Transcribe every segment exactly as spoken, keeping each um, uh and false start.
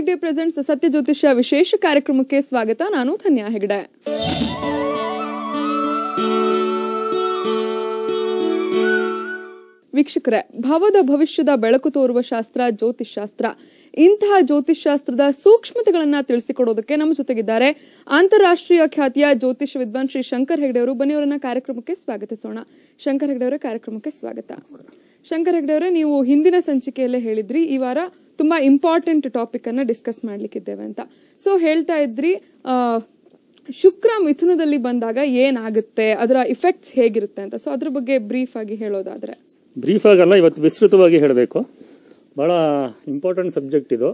Hegde presents ಸತ್ಯ ಜ್ಯೋತಿಷ್ಯ ವಿಶೇಷ ಕಾರ್ಯಕ್ರಮಕ್ಕೆ ಸ್ವಾಗತ. ನಾನು ಧನ್ಯಾ ಹೆಗ್ಡೆ. ವೀಕ್ಷಕರೇ, ಭಾವದ ಭವಿಷ್ಯದ ಬೆಳಕು ತೋರುವ ಶಾಸ್ತ್ರ ಜ್ಯೋತಿಷ್ಯಾಸ್ತ್ರ. ಇಂತಹ ಜ್ಯೋತಿಷ್ಯಾಸ್ತ್ರದ ಸೂಕ್ಷ್ಮತೆಗಳನ್ನ ತಿಳಿಸಿಕೊಡೋದಕ್ಕೆ ನಮ್ಮ ಜೊತೆಗಿದ್ದಾರೆ ಅಂತಾರಾಷ್ಟ್ರೀಯ ಖ್ಯಾತಿಯ ಜ್ಯೋತಿಷ ವಿದ್ವಾನ್ ಶ್ರೀ ಶಂಕರ್ ಹೆಗ್ಡೆ ಅವರು. ಬನ್ನಿ ಅವರನ್ನ ಕಾರ್ಯಕ್ರಮಕ್ಕೆ ಸ್ವಾಗತಿಸೋಣ. ಶಂಕರ್ ಹೆಗ್ಡೆ ಅವರ ಕಾರ್ಯಕ್ರಮಕ್ಕೆ ಸ್ವಾಗತ. ಶಂಕರ್ ಹೆಗ್ಡೆ ಅವರೇ, ನೀವು ಹಿಂದಿನ ಸಂಚಿಕೆಯಲ್ಲೇ ಹೇಳಿದ್ರಿ ಈ ವಾರ ತುಂಬಾ ಇಂಪಾರ್ಟೆಂಟ್ ಟಾಪಿಕ್ ಅನ್ನ ಡಿಸ್ಕಸ್ ಮಾಡ್ಲಿಕ್ಕಿದ್ದೇವೆ ಅಂತ. ಸೊ ಹೇಳ್ತಾ ಇದ್ರಿ ಶುಕ್ರ ಮಿಥುನದಲ್ಲಿ ಬಂದಾಗ ಏನಾಗುತ್ತೆ, ಅದರ ಇಫೆಕ್ಟ್ಸ್ ಹೇಗಿರುತ್ತೆ ಅಂತ. ಸೊ ಅದ್ರ ಬಗ್ಗೆ ಬ್ರೀಫ್ ಆಗಿ ಹೇಳೋದಾದ್ರೆ. ಬ್ರೀಫ್ ಆಗಲ್ಲ, ಇವತ್ತು ವಿಸ್ತೃತವಾಗಿ ಹೇಳಬೇಕು. ಭಾಳ ಇಂಪಾರ್ಟೆಂಟ್ ಸಬ್ಜೆಕ್ಟ್ ಇದು.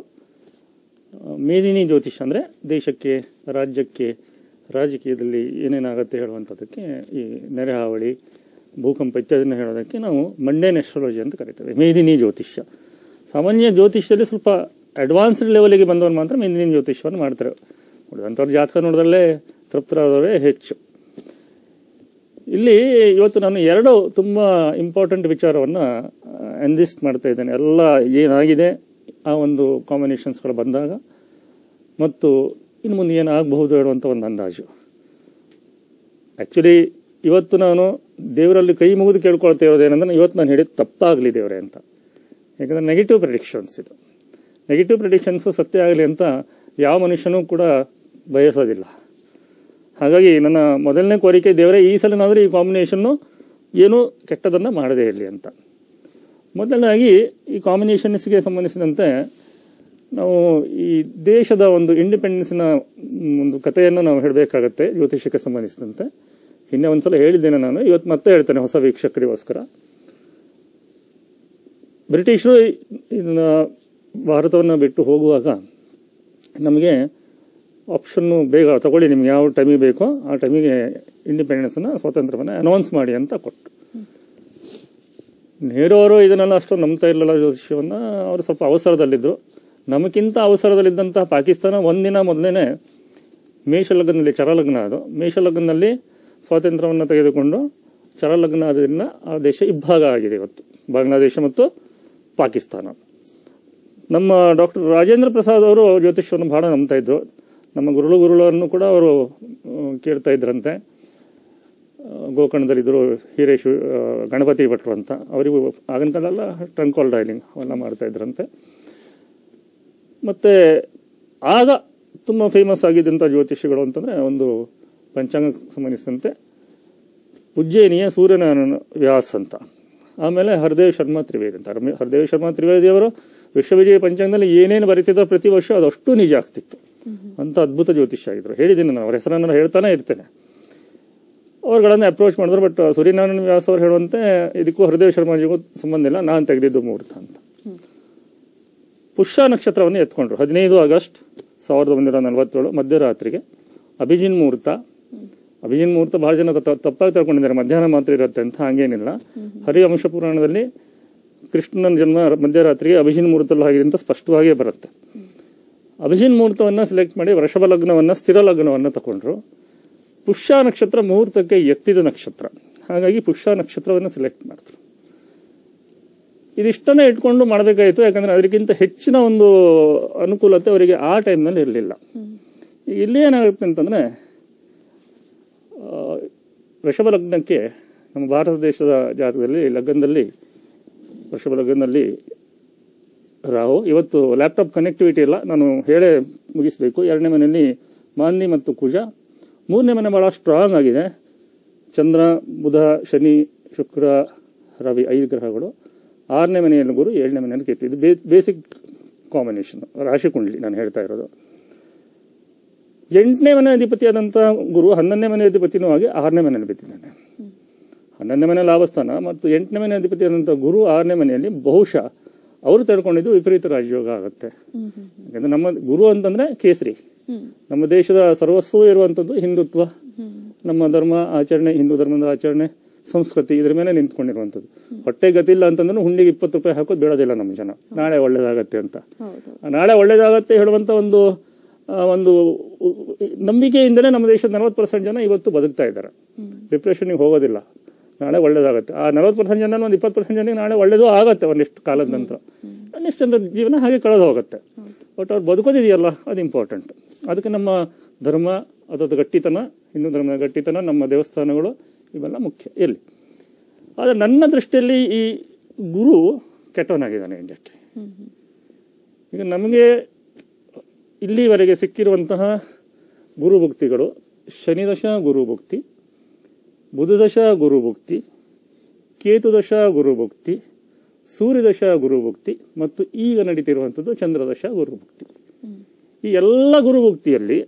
ಮೇದಿನಿ ಜ್ಯೋತಿಷ ಅಂದರೆ ದೇಶಕ್ಕೆ ರಾಜ್ಯಕ್ಕೆ ರಾಜಕೀಯದಲ್ಲಿ ಏನೇನಾಗುತ್ತೆ ಹೇಳುವಂಥದ್ದಕ್ಕೆ, ಈ ನೆರೆ ಹಾವಳಿ ಭೂಕಂಪ ಇತ್ಯಾದಿನ ಹೇಳೋದಕ್ಕೆ ನಾವು ಮಂಡೇನ್ ಎಸ್ಟ್ರಾಲಜಿ ಅಂತ ಕರಿತೇವೆ, ಮೇದಿನಿ ಜ್ಯೋತಿಷ್ಯ. ಸಾಮಾನ್ಯ ಜ್ಯೋತಿಷ್ಯದಲ್ಲಿ ಸ್ವಲ್ಪ ಅಡ್ವಾನ್ಸ್ಡ್ ಲೆವೆಲಿಗೆ ಬಂದವನು ಮಾತ್ರ ಮೇದಿನಿ ಜ್ಯೋತಿಷ್ಯವನ್ನು ಮಾಡ್ತಾರೆ. ಅಂಥವ್ರ ಜಾತಕ ನೋಡಿದ್ರಲ್ಲೇ ತೃಪ್ತರಾದವರೇ ಹೆಚ್ಚು. ಇಲ್ಲಿ ಇವತ್ತು ನಾನು ಎರಡು ತುಂಬ ಇಂಪಾರ್ಟೆಂಟ್ ವಿಚಾರವನ್ನು ಅನ್ಲಿಸ್ಟ್ ಮಾಡ್ತಾ ಇದ್ದೇನೆ. ಎಲ್ಲ ಏನಾಗಿದೆ ಆ ಒಂದು ಕಾಂಬಿನೇಷನ್ಸ್ಗಳು ಬಂದಾಗ ಮತ್ತು ಇನ್ನು ಮುಂದೆ ಏನಾಗಬಹುದು ಹೇಳುವಂಥ ಒಂದು ಅಂದಾಜು. ಆ್ಯಕ್ಚುಲಿ ಇವತ್ತು ನಾನು ದೇವರಲ್ಲಿ ಕೈ ಮುಗಿದು ಕೇಳ್ಕೊಳ್ತಾ ಇರೋದೇನೆಂದ್ರೆ, ಇವತ್ತು ನಾನು ಹೇಳಿದ್ದು ತಪ್ಪಾಗಲಿ ದೇವರೇ ಅಂತ. ಯಾಕಂದರೆ ನೆಗೆಟಿವ್ ಪ್ರೆಡಿಕ್ಷನ್ಸ್ ಇದು. ನೆಗೆಟಿವ್ ಪ್ರೆಡಿಕ್ಷನ್ಸು ಸತ್ಯ ಆಗಲಿ ಅಂತ ಯಾವ ಮನುಷ್ಯನೂ ಕೂಡ ಬಯಸೋದಿಲ್ಲ. ಹಾಗಾಗಿ ನನ್ನ ಮೊದಲನೇ ಕೋರಿಕೆ, ದೇವರೇ ಈ ಸಲನಾದರೂ ಈ ಕಾಂಬಿನೇಷನ್ನು ಏನೂ ಕೆಟ್ಟದನ್ನು ಮಾಡದೇ ಇರಲಿ ಅಂತ. ಮೊದಲನಾಗಿ ಈ ಕಾಂಬಿನೇಷನ್ಸ್ಗೆ ಸಂಬಂಧಿಸಿದಂತೆ ನಾವು ಈ ದೇಶದ ಒಂದು ಇಂಡಿಪೆಂಡೆನ್ಸ್ನ ಒಂದು ಕಥೆಯನ್ನು ನಾವು ಹೇಳಬೇಕಾಗತ್ತೆ ಜ್ಯೋತಿಷ್ಯಕ್ಕೆ ಸಂಬಂಧಿಸಿದಂತೆ. ಹಿಂದೆ ಒಂದು ಸಲ ಹೇಳಿದ್ದೇನೆ ನಾನು, ಇವತ್ತು ಮತ್ತೆ ಹೇಳ್ತೇನೆ ಹೊಸ ವೀಕ್ಷಕರಿಗೋಸ್ಕರ. ಬ್ರಿಟಿಷರು ಇದನ್ನು ಭಾರತವನ್ನು ಬಿಟ್ಟು ಹೋಗುವಾಗ ನಮಗೆ ಆಪ್ಷನ್ನು ಬೇಗ ತಗೊಳ್ಳಿ, ನಿಮ್ಗೆ ಯಾವ ಟೈಮಿಗೆ ಬೇಕೋ ಆ ಟೈಮಿಗೆ ಇಂಡಿಪೆಂಡೆನ್ಸನ್ನು ಸ್ವಾತಂತ್ರ್ಯವನ್ನು ಅನೌನ್ಸ್ ಮಾಡಿ ಅಂತ ಕೊಟ್ಟು, ನೆಹರು ಅವರು ಇದನ್ನೆಲ್ಲ ಅಷ್ಟು ನಂಬ್ತಾ ಇರಲಿಲ್ಲ ಜ್ಯೋತಿಷ್ಯವನ್ನು. ಅವರು ಸ್ವಲ್ಪ ಅವಸರದಲ್ಲಿದ್ದರು. ನಮಗಿಂತ ಅವಸರದಲ್ಲಿದ್ದಂತಹ ಪಾಕಿಸ್ತಾನ ಒಂದಿನ ಮೊದಲೇ ಮೇಷಲಗ್ನಲ್ಲಿ, ಚರಲಗ್ನ ಅದು, ಮೇಷಲಗ್ನಲ್ಲಿ ಸ್ವಾತಂತ್ರ್ಯವನ್ನು ತೆಗೆದುಕೊಂಡು ಚರಲಗ್ನ ಅದರಿಂದ ಆ ದೇಶ ಇಬ್ಬಾಗ ಆಗಿದೆ ಇವತ್ತು, ಬಾಂಗ್ಲಾದೇಶ ಮತ್ತು ಪಾಕಿಸ್ತಾನ. ನಮ್ಮ ಡಾಕ್ಟರ್ ರಾಜೇಂದ್ರ ಪ್ರಸಾದ್ ಅವರು ಜ್ಯೋತಿಷ್ಯವನ್ನು ಭಾಳ ನಂಬ್ತಾ ಇದ್ದರು. ನಮ್ಮ ಗುರುಳು ಗುರುಳನ್ನು ಕೂಡ ಅವರು ಕೇಳ್ತಾ ಇದ್ರಂತೆ. ಗೋಕರ್ಣದಲ್ಲಿದ್ದರು ಹಿರೇಶು ಗಣಪತಿ ಭಟ್ರು ಅಂತ, ಅವರಿಗೂ ಆಗಿನ ಕಾಲೆಲ್ಲ ಟ್ರಂಕಾಲ್ ಡೈಲಿಂಗ್ ಅವೆಲ್ಲ ಮಾಡ್ತಾಯಿದ್ರಂತೆ. ಮತ್ತು ಆಗ ತುಂಬ ಫೇಮಸ್ ಆಗಿದ್ದಂಥ ಜ್ಯೋತಿಷಿಗಳು ಅಂತಂದರೆ, ಒಂದು ಪಂಚಾಂಗಕ್ಕೆ ಸಂಬಂಧಿಸಿದಂತೆ ಉಜ್ಜಯಿನಿಯ ಸೂರ್ಯನಾರಾಯಣ ವ್ಯಾಸ್ ಅಂತ, ಆಮೇಲೆ ಹರದೇವ್ ಶರ್ಮಾ ತ್ರಿವೇದಿ ಅಂತ. ಹರದೇವ್ ಶರ್ಮಾ ತ್ರಿವೇದಿಯವರು ವಿಶ್ವವಿಜಯ ಪಂಚಾಂಗದಲ್ಲಿ ಏನೇನು ಬರೀತಿದ್ರು ಪ್ರತಿ ವರ್ಷ ಅದಷ್ಟು ನಿಜ ಆಗ್ತಿತ್ತು ಅಂತ ಅದ್ಭುತ ಜ್ಯೋತಿಷ್ಯ ಆಗಿದ್ರು. ಹೇಳಿದ್ದೀನಿ ನಾನು, ಅವ್ರ ಹೆಸರನ್ನು ಹೇಳ್ತಾನೆ ಇರ್ತೇನೆ. ಅವ್ರುಗಳನ್ನು ಅಪ್ರೋಚ್ ಮಾಡಿದ್ರು, ಬಟ್ ಸೂರ್ಯನಾರಾಯಣ ವ್ಯಾಸ್ ಅವ್ರು ಹೇಳುವಂತೆ ಇದಕ್ಕೂ ಹರದೇವ್ ಶರ್ಮಾಜಿಗೂ ಸಂಬಂಧ ಇಲ್ಲ, ನಾನು ತೆಗೆದಿದ್ದು ಮುಹೂರ್ತ ಅಂತ. ಪುಷ್ಯ ನಕ್ಷತ್ರವನ್ನು ಎತ್ಕೊಂಡ್ರು. ಹದಿನೈದು ಆಗಸ್ಟ್ ಸಾವಿರದ ಒಂಬೈನೂರ ನಲವತ್ತೇಳು ಮಧ್ಯರಾತ್ರಿಗೆ ಅಭಿಜಿನ್ ಮುಹೂರ್ತ. ಅಭಿಜಿನ್ ಮುಹೂರ್ತ ಭಾಳ ಜನ ತಪ್ಪಾಗಿ ತಿಳ್ಕೊಂಡಿದ್ದಾರೆ, ಮಧ್ಯಾಹ್ನ ಮಾತ್ರ ಇರುತ್ತೆ ಅಂತ. ಹಾಗೇನಿಲ್ಲ. ಹರಿವಂಶ ಪುರಾಣದಲ್ಲಿ ಕೃಷ್ಣನ ಜನ್ಮ ಮಧ್ಯರಾತ್ರಿಗೆ ಅಭಿಜಿನ್ ಮುಹೂರ್ತಲ್ಲಿ ಆಗಿದೆ ಅಂತ ಸ್ಪಷ್ಟವಾಗಿಯೇ ಬರುತ್ತೆ. ಅಭಿಜಿನ್ ಮುಹೂರ್ತವನ್ನು ಸೆಲೆಕ್ಟ್ ಮಾಡಿ ವೃಷಭ ಲಗ್ನವನ್ನು, ಸ್ಥಿರ ಲಗ್ನವನ್ನು ತಗೊಂಡ್ರು. ಪುಷ್ಯ ನಕ್ಷತ್ರ ಮುಹೂರ್ತಕ್ಕೆ ಎತ್ತಿದ ನಕ್ಷತ್ರ, ಹಾಗಾಗಿ ಪುಷ್ಯ ನಕ್ಷತ್ರವನ್ನು ಸೆಲೆಕ್ಟ್ ಮಾಡಿದ್ರು. ಇದಿಷ್ಟನ್ನೇ ಇಟ್ಕೊಂಡು ಮಾಡಬೇಕಾಯಿತು, ಯಾಕಂದರೆ ಅದಕ್ಕಿಂತ ಹೆಚ್ಚಿನ ಒಂದು ಅನುಕೂಲತೆ ಅವರಿಗೆ ಆ ಟೈಮ್ನಲ್ಲಿ ಇರಲಿಲ್ಲ. ಇಲ್ಲಿ ಏನಾಗುತ್ತೆ ಅಂತಂದರೆ, ವೃಷಭ ಲಗ್ನಕ್ಕೆ ನಮ್ಮ ಭಾರತ ದೇಶದ ಜಾತಕದಲ್ಲಿ ಲಗ್ನದಲ್ಲಿ ವೃಷಭ ಲಗ್ನದಲ್ಲಿ ರಾಹು. ಇವತ್ತು ಲ್ಯಾಪ್ಟಾಪ್ ಕನೆಕ್ಟಿವಿಟಿ ಇಲ್ಲ, ನಾನು ಹೇಳೇ ಮುಗಿಸಬೇಕು. ಎರಡನೇ ಮನೆಯಲ್ಲಿ ಮಾಂದಿ ಮತ್ತು ಕುಜ. ಮೂರನೇ ಮನೆ ಭಾಳ ಸ್ಟ್ರಾಂಗ್ ಆಗಿದೆ. ಚಂದ್ರ ಬುಧ ಶನಿ ಶುಕ್ರ ರವಿ ಐದು ಗ್ರಹಗಳು. ಆರನೇ ಮನೆಯಲ್ಲಿ ಗುರು, ಏಳನೇ ಮನೆಯಲ್ಲಿ ಕೇತು. ಇದು ಬೇ ಬೇಸಿಕ್ ಕಾಂಬಿನೇಷನ್ ರಾಶಿ ಕುಂಡಲಿ ನಾನು ಹೇಳ್ತಾ ಇರೋದು. ಎಂಟನೇ ಮನೆ ಅಧಿಪತಿಯಾದಂಥ ಗುರು ಹನ್ನೊಂದನೇ ಮನೆ ಅಧಿಪತಿನೂ ಆಗಿ ಆರನೇ ಮನೆಯಲ್ಲಿ ಬಿತ್ತಿದ್ದಾನೆ. ಹನ್ನೊಂದನೇ ಮನೆ ಲಾಭಸ್ಥಾನ ಮತ್ತು ಎಂಟನೇ ಮನೆ ಅಧಿಪತಿಯಾದಂಥ ಗುರು ಆರನೇ ಮನೆಯಲ್ಲಿ ಬಹುಶಃ ಅವರು ತೆಡ್ಕೊಂಡಿದ್ದು ವಿಪರೀತ ರಾಜಯೋಗ ಆಗುತ್ತೆ. ಯಾಕಂದ್ರೆ ನಮ್ಮ ಗುರು ಅಂತಂದ್ರೆ ಕೇಸರಿ, ನಮ್ಮ ದೇಶದ ಸರ್ವಸ್ವೂ ಇರುವಂಥದ್ದು ಹಿಂದುತ್ವ, ನಮ್ಮ ಧರ್ಮ ಆಚರಣೆ, ಹಿಂದೂ ಧರ್ಮದ ಆಚರಣೆ ಸಂಸ್ಕೃತಿ ಇದ್ರ ಮೇಲೆ ನಿಂತ್ಕೊಂಡಿರುವಂಥದ್ದು. ಹೊಟ್ಟೆ ಗತಿಲ್ಲ ಅಂತಂದ್ರೆ ಹುಂಡಿಗೆ ಇಪ್ಪತ್ತು ರೂಪಾಯಿ ಹಾಕೋದು ಬೇಡೋದಿಲ್ಲ ನಮ್ಮ ಜನ, ನಾಳೆ ಒಳ್ಳೇದಾಗತ್ತೆ ಅಂತ. ನಾಳೆ ಒಳ್ಳೇದಾಗತ್ತೆ ಹೇಳುವಂಥ ಒಂದು ಒಂದು ನಂಬಿಕೆಯಿಂದಲೇ ನಮ್ಮ ದೇಶದ ನಲವತ್ತು ಪರ್ಸೆಂಟ್ ಜನ ಇವತ್ತು ಬದುಕ್ತಾ ಇದ್ದಾರೆ. ಡಿಪ್ರೆಷನ್ಗೆ ಹೋಗೋದಿಲ್ಲ, ನಾಳೆ ಒಳ್ಳೇದಾಗುತ್ತೆ. ಆ ನಲ್ವತ್ತು ಪರ್ಸೆಂಟ್ ಜನ ಒಂದು ಇಪ್ಪತ್ತು ಪರ್ಸೆಂಟ್ ಜನಕ್ಕೆ ನಾಳೆ ಒಳ್ಳೇದು ಆಗುತ್ತೆ ಒಂದಿಷ್ಟು ಕಾಲದ ನಂತರ. ಒಂದಿಷ್ಟು ಜನರ ಜೀವನ ಹಾಗೆ ಕಳೆದು ಹೋಗುತ್ತೆ. ಬಟ್ ಅವ್ರು ಬದುಕೋದಿದೆಯಲ್ಲ ಅದು ಇಂಪಾರ್ಟೆಂಟ್. ಅದಕ್ಕೆ ನಮ್ಮ ಧರ್ಮ, ಅದರದ್ದು ಗಟ್ಟಿತನ, ಹಿಂದೂ ಧರ್ಮದ ಗಟ್ಟಿತನ, ನಮ್ಮ ದೇವಸ್ಥಾನಗಳು ಇವೆಲ್ಲ ಮುಖ್ಯ ಇಲ್ಲಿ. ಆದರೆ ನನ್ನ ದೃಷ್ಟಿಯಲ್ಲಿ ಈ ಗುರು ಕೆಟ್ಟವನಾಗಿದ್ದಾನೆ ಇಂಡಿಯಾಕ್ಕೆ. ಈಗ ನಮಗೆ ಇಲ್ಲಿವರೆಗೆ ಸಿಕ್ಕಿರುವಂತಹ ಗುರುಭುಕ್ತಿಗಳು ಶನಿದಶ ಗುರುಭುಕ್ತಿ, ಬುಧದಶ ಗುರುಭುಕ್ತಿ, ಕೇತುದಶ ಗುರುಭುಕ್ತಿ, ಸೂರ್ಯದಶ ಗುರುಭುಕ್ತಿ ಮತ್ತು ಈಗ ನಡೀತಿರುವಂಥದ್ದು ಚಂದ್ರದಶ ಗುರುಭುಕ್ತಿ. ಈ ಎಲ್ಲ ಗುರುಭುಕ್ತಿಯಲ್ಲಿ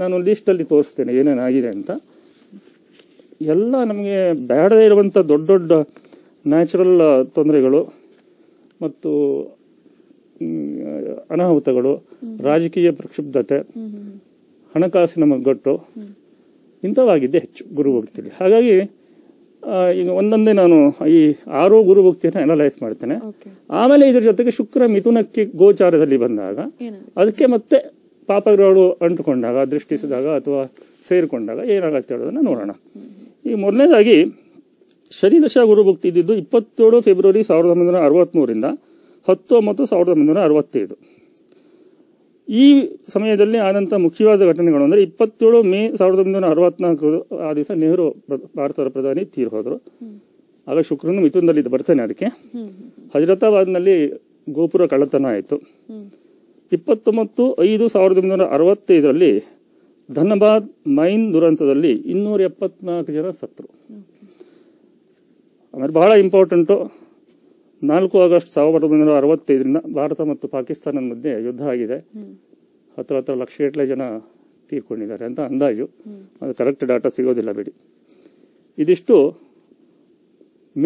ನಾನು ಲಿಸ್ಟಲ್ಲಿ ತೋರಿಸ್ತೇನೆ ಏನೇನಾಗಿದೆ ಅಂತ. ಎಲ್ಲ ನಮಗೆ ಬೇಡದೇ ಇರುವಂಥ ದೊಡ್ಡ ದೊಡ್ಡ ನ್ಯಾಚುರಲ್ ತೊಂದರೆಗಳು ಮತ್ತು ಅನಾಹುತಗಳು, ರಾಜಕೀಯ ಪ್ರಕ್ಷುಬ್ಧತೆ, ಹಣಕಾಸಿನ ಮಗ್ಗಟ್ಟು ಇಂಥವಾಗಿದ್ದೇ ಹೆಚ್ಚು ಗುರುಭಕ್ತಿಯಲ್ಲಿ. ಹಾಗಾಗಿ ಈಗ ಒಂದೊಂದೇ ನಾನು ಈ ಆರೋ ಗುರುಭಕ್ತಿಯನ್ನು ಅನಲೈಸ್ ಮಾಡ್ತೇನೆ. ಆಮೇಲೆ ಇದ್ರ ಜೊತೆಗೆ ಶುಕ್ರ ಮಿಥುನಕ್ಕೆ ಗೋಚಾರದಲ್ಲಿ ಬಂದಾಗ, ಅದಕ್ಕೆ ಮತ್ತೆ ಪಾಪಗಳು ಅಂಟುಕೊಂಡಾಗ, ದೃಷ್ಟಿಸಿದಾಗ ಅಥವಾ ಸೇರಿಕೊಂಡಾಗ ಏನಾಗುತ್ತೆ ಹೇಳೋದನ್ನು ನೋಡೋಣ. ಈ ಮೊದಲನೇದಾಗಿ ಶನಿದಶ ಗುರುಭಕ್ತಿ ಇದ್ದಿದ್ದು ಇಪ್ಪತ್ತೇಳು ಫೆಬ್ರವರಿ ಸಾವಿರದ ಒಂಬೈನೂರ ಅರವತ್ತ್ಮೂರಿಂದ ಹತ್ತೊಂಬತ್ತು ಸಾವಿರದ ಒಂಬೈನೂರ ಅರವತ್ತೈದು ಈ ಸಮಯದಲ್ಲಿ ಆದಂಥ ಮುಖ್ಯವಾದ ಘಟನೆಗಳು ಅಂದರೆ ಇಪ್ಪತ್ತೇಳು ಮೇ ಸಾವಿರದ ಒಂಬೈನೂರ ಅರವತ್ನಾಲ್ಕು ಆ ದಿವಸ ನೆಹರು ಭಾರತದ ಪ್ರಧಾನಿ ತೀರು ಹೋದರು. ಆಗ ಶುಕ್ರನು ಮಿಥುನದಲ್ಲಿ ಬರ್ತೇನೆ. ಅದಕ್ಕೆ ಹಜರತಾಬಾದ್ನಲ್ಲಿ ಗೋಪುರ ಕಳ್ಳತನ ಆಯಿತು. ಇಪ್ಪತ್ತೊಂಬತ್ತು ಐದು ಸಾವಿರದ ಒಂಬೈನೂರ ಅರವತ್ತೈದರಲ್ಲಿ ಧನಬಾದ್ ಮೈನ್ ದುರಂತದಲ್ಲಿ ಇನ್ನೂರ ಎಪ್ಪತ್ನಾಲ್ಕು ಜನ ಸತ್ತರು. ಆಮೇಲೆ ಬಹಳ ಇಂಪಾರ್ಟೆಂಟು, ನಾಲ್ಕು ಆಗಸ್ಟ್ ಸಾವಿರದ ಒಂಬೈನೂರ ಅರವತ್ತೈದರಿಂದ ಭಾರತ ಮತ್ತು ಪಾಕಿಸ್ತಾನದ ಮಧ್ಯೆ ಯುದ್ಧ ಆಗಿದೆ. ಹತ್ರ ಹತ್ರ ಲಕ್ಷಗಟ್ಟಲೆ ಜನ ತೀರ್ಕೊಂಡಿದ್ದಾರೆ ಅಂತ ಅಂದಾಜು, ಅದು ಕರೆಕ್ಟ್ ಡಾಟಾ ಸಿಗೋದಿಲ್ಲ ಬಿಡಿ. ಇದಿಷ್ಟು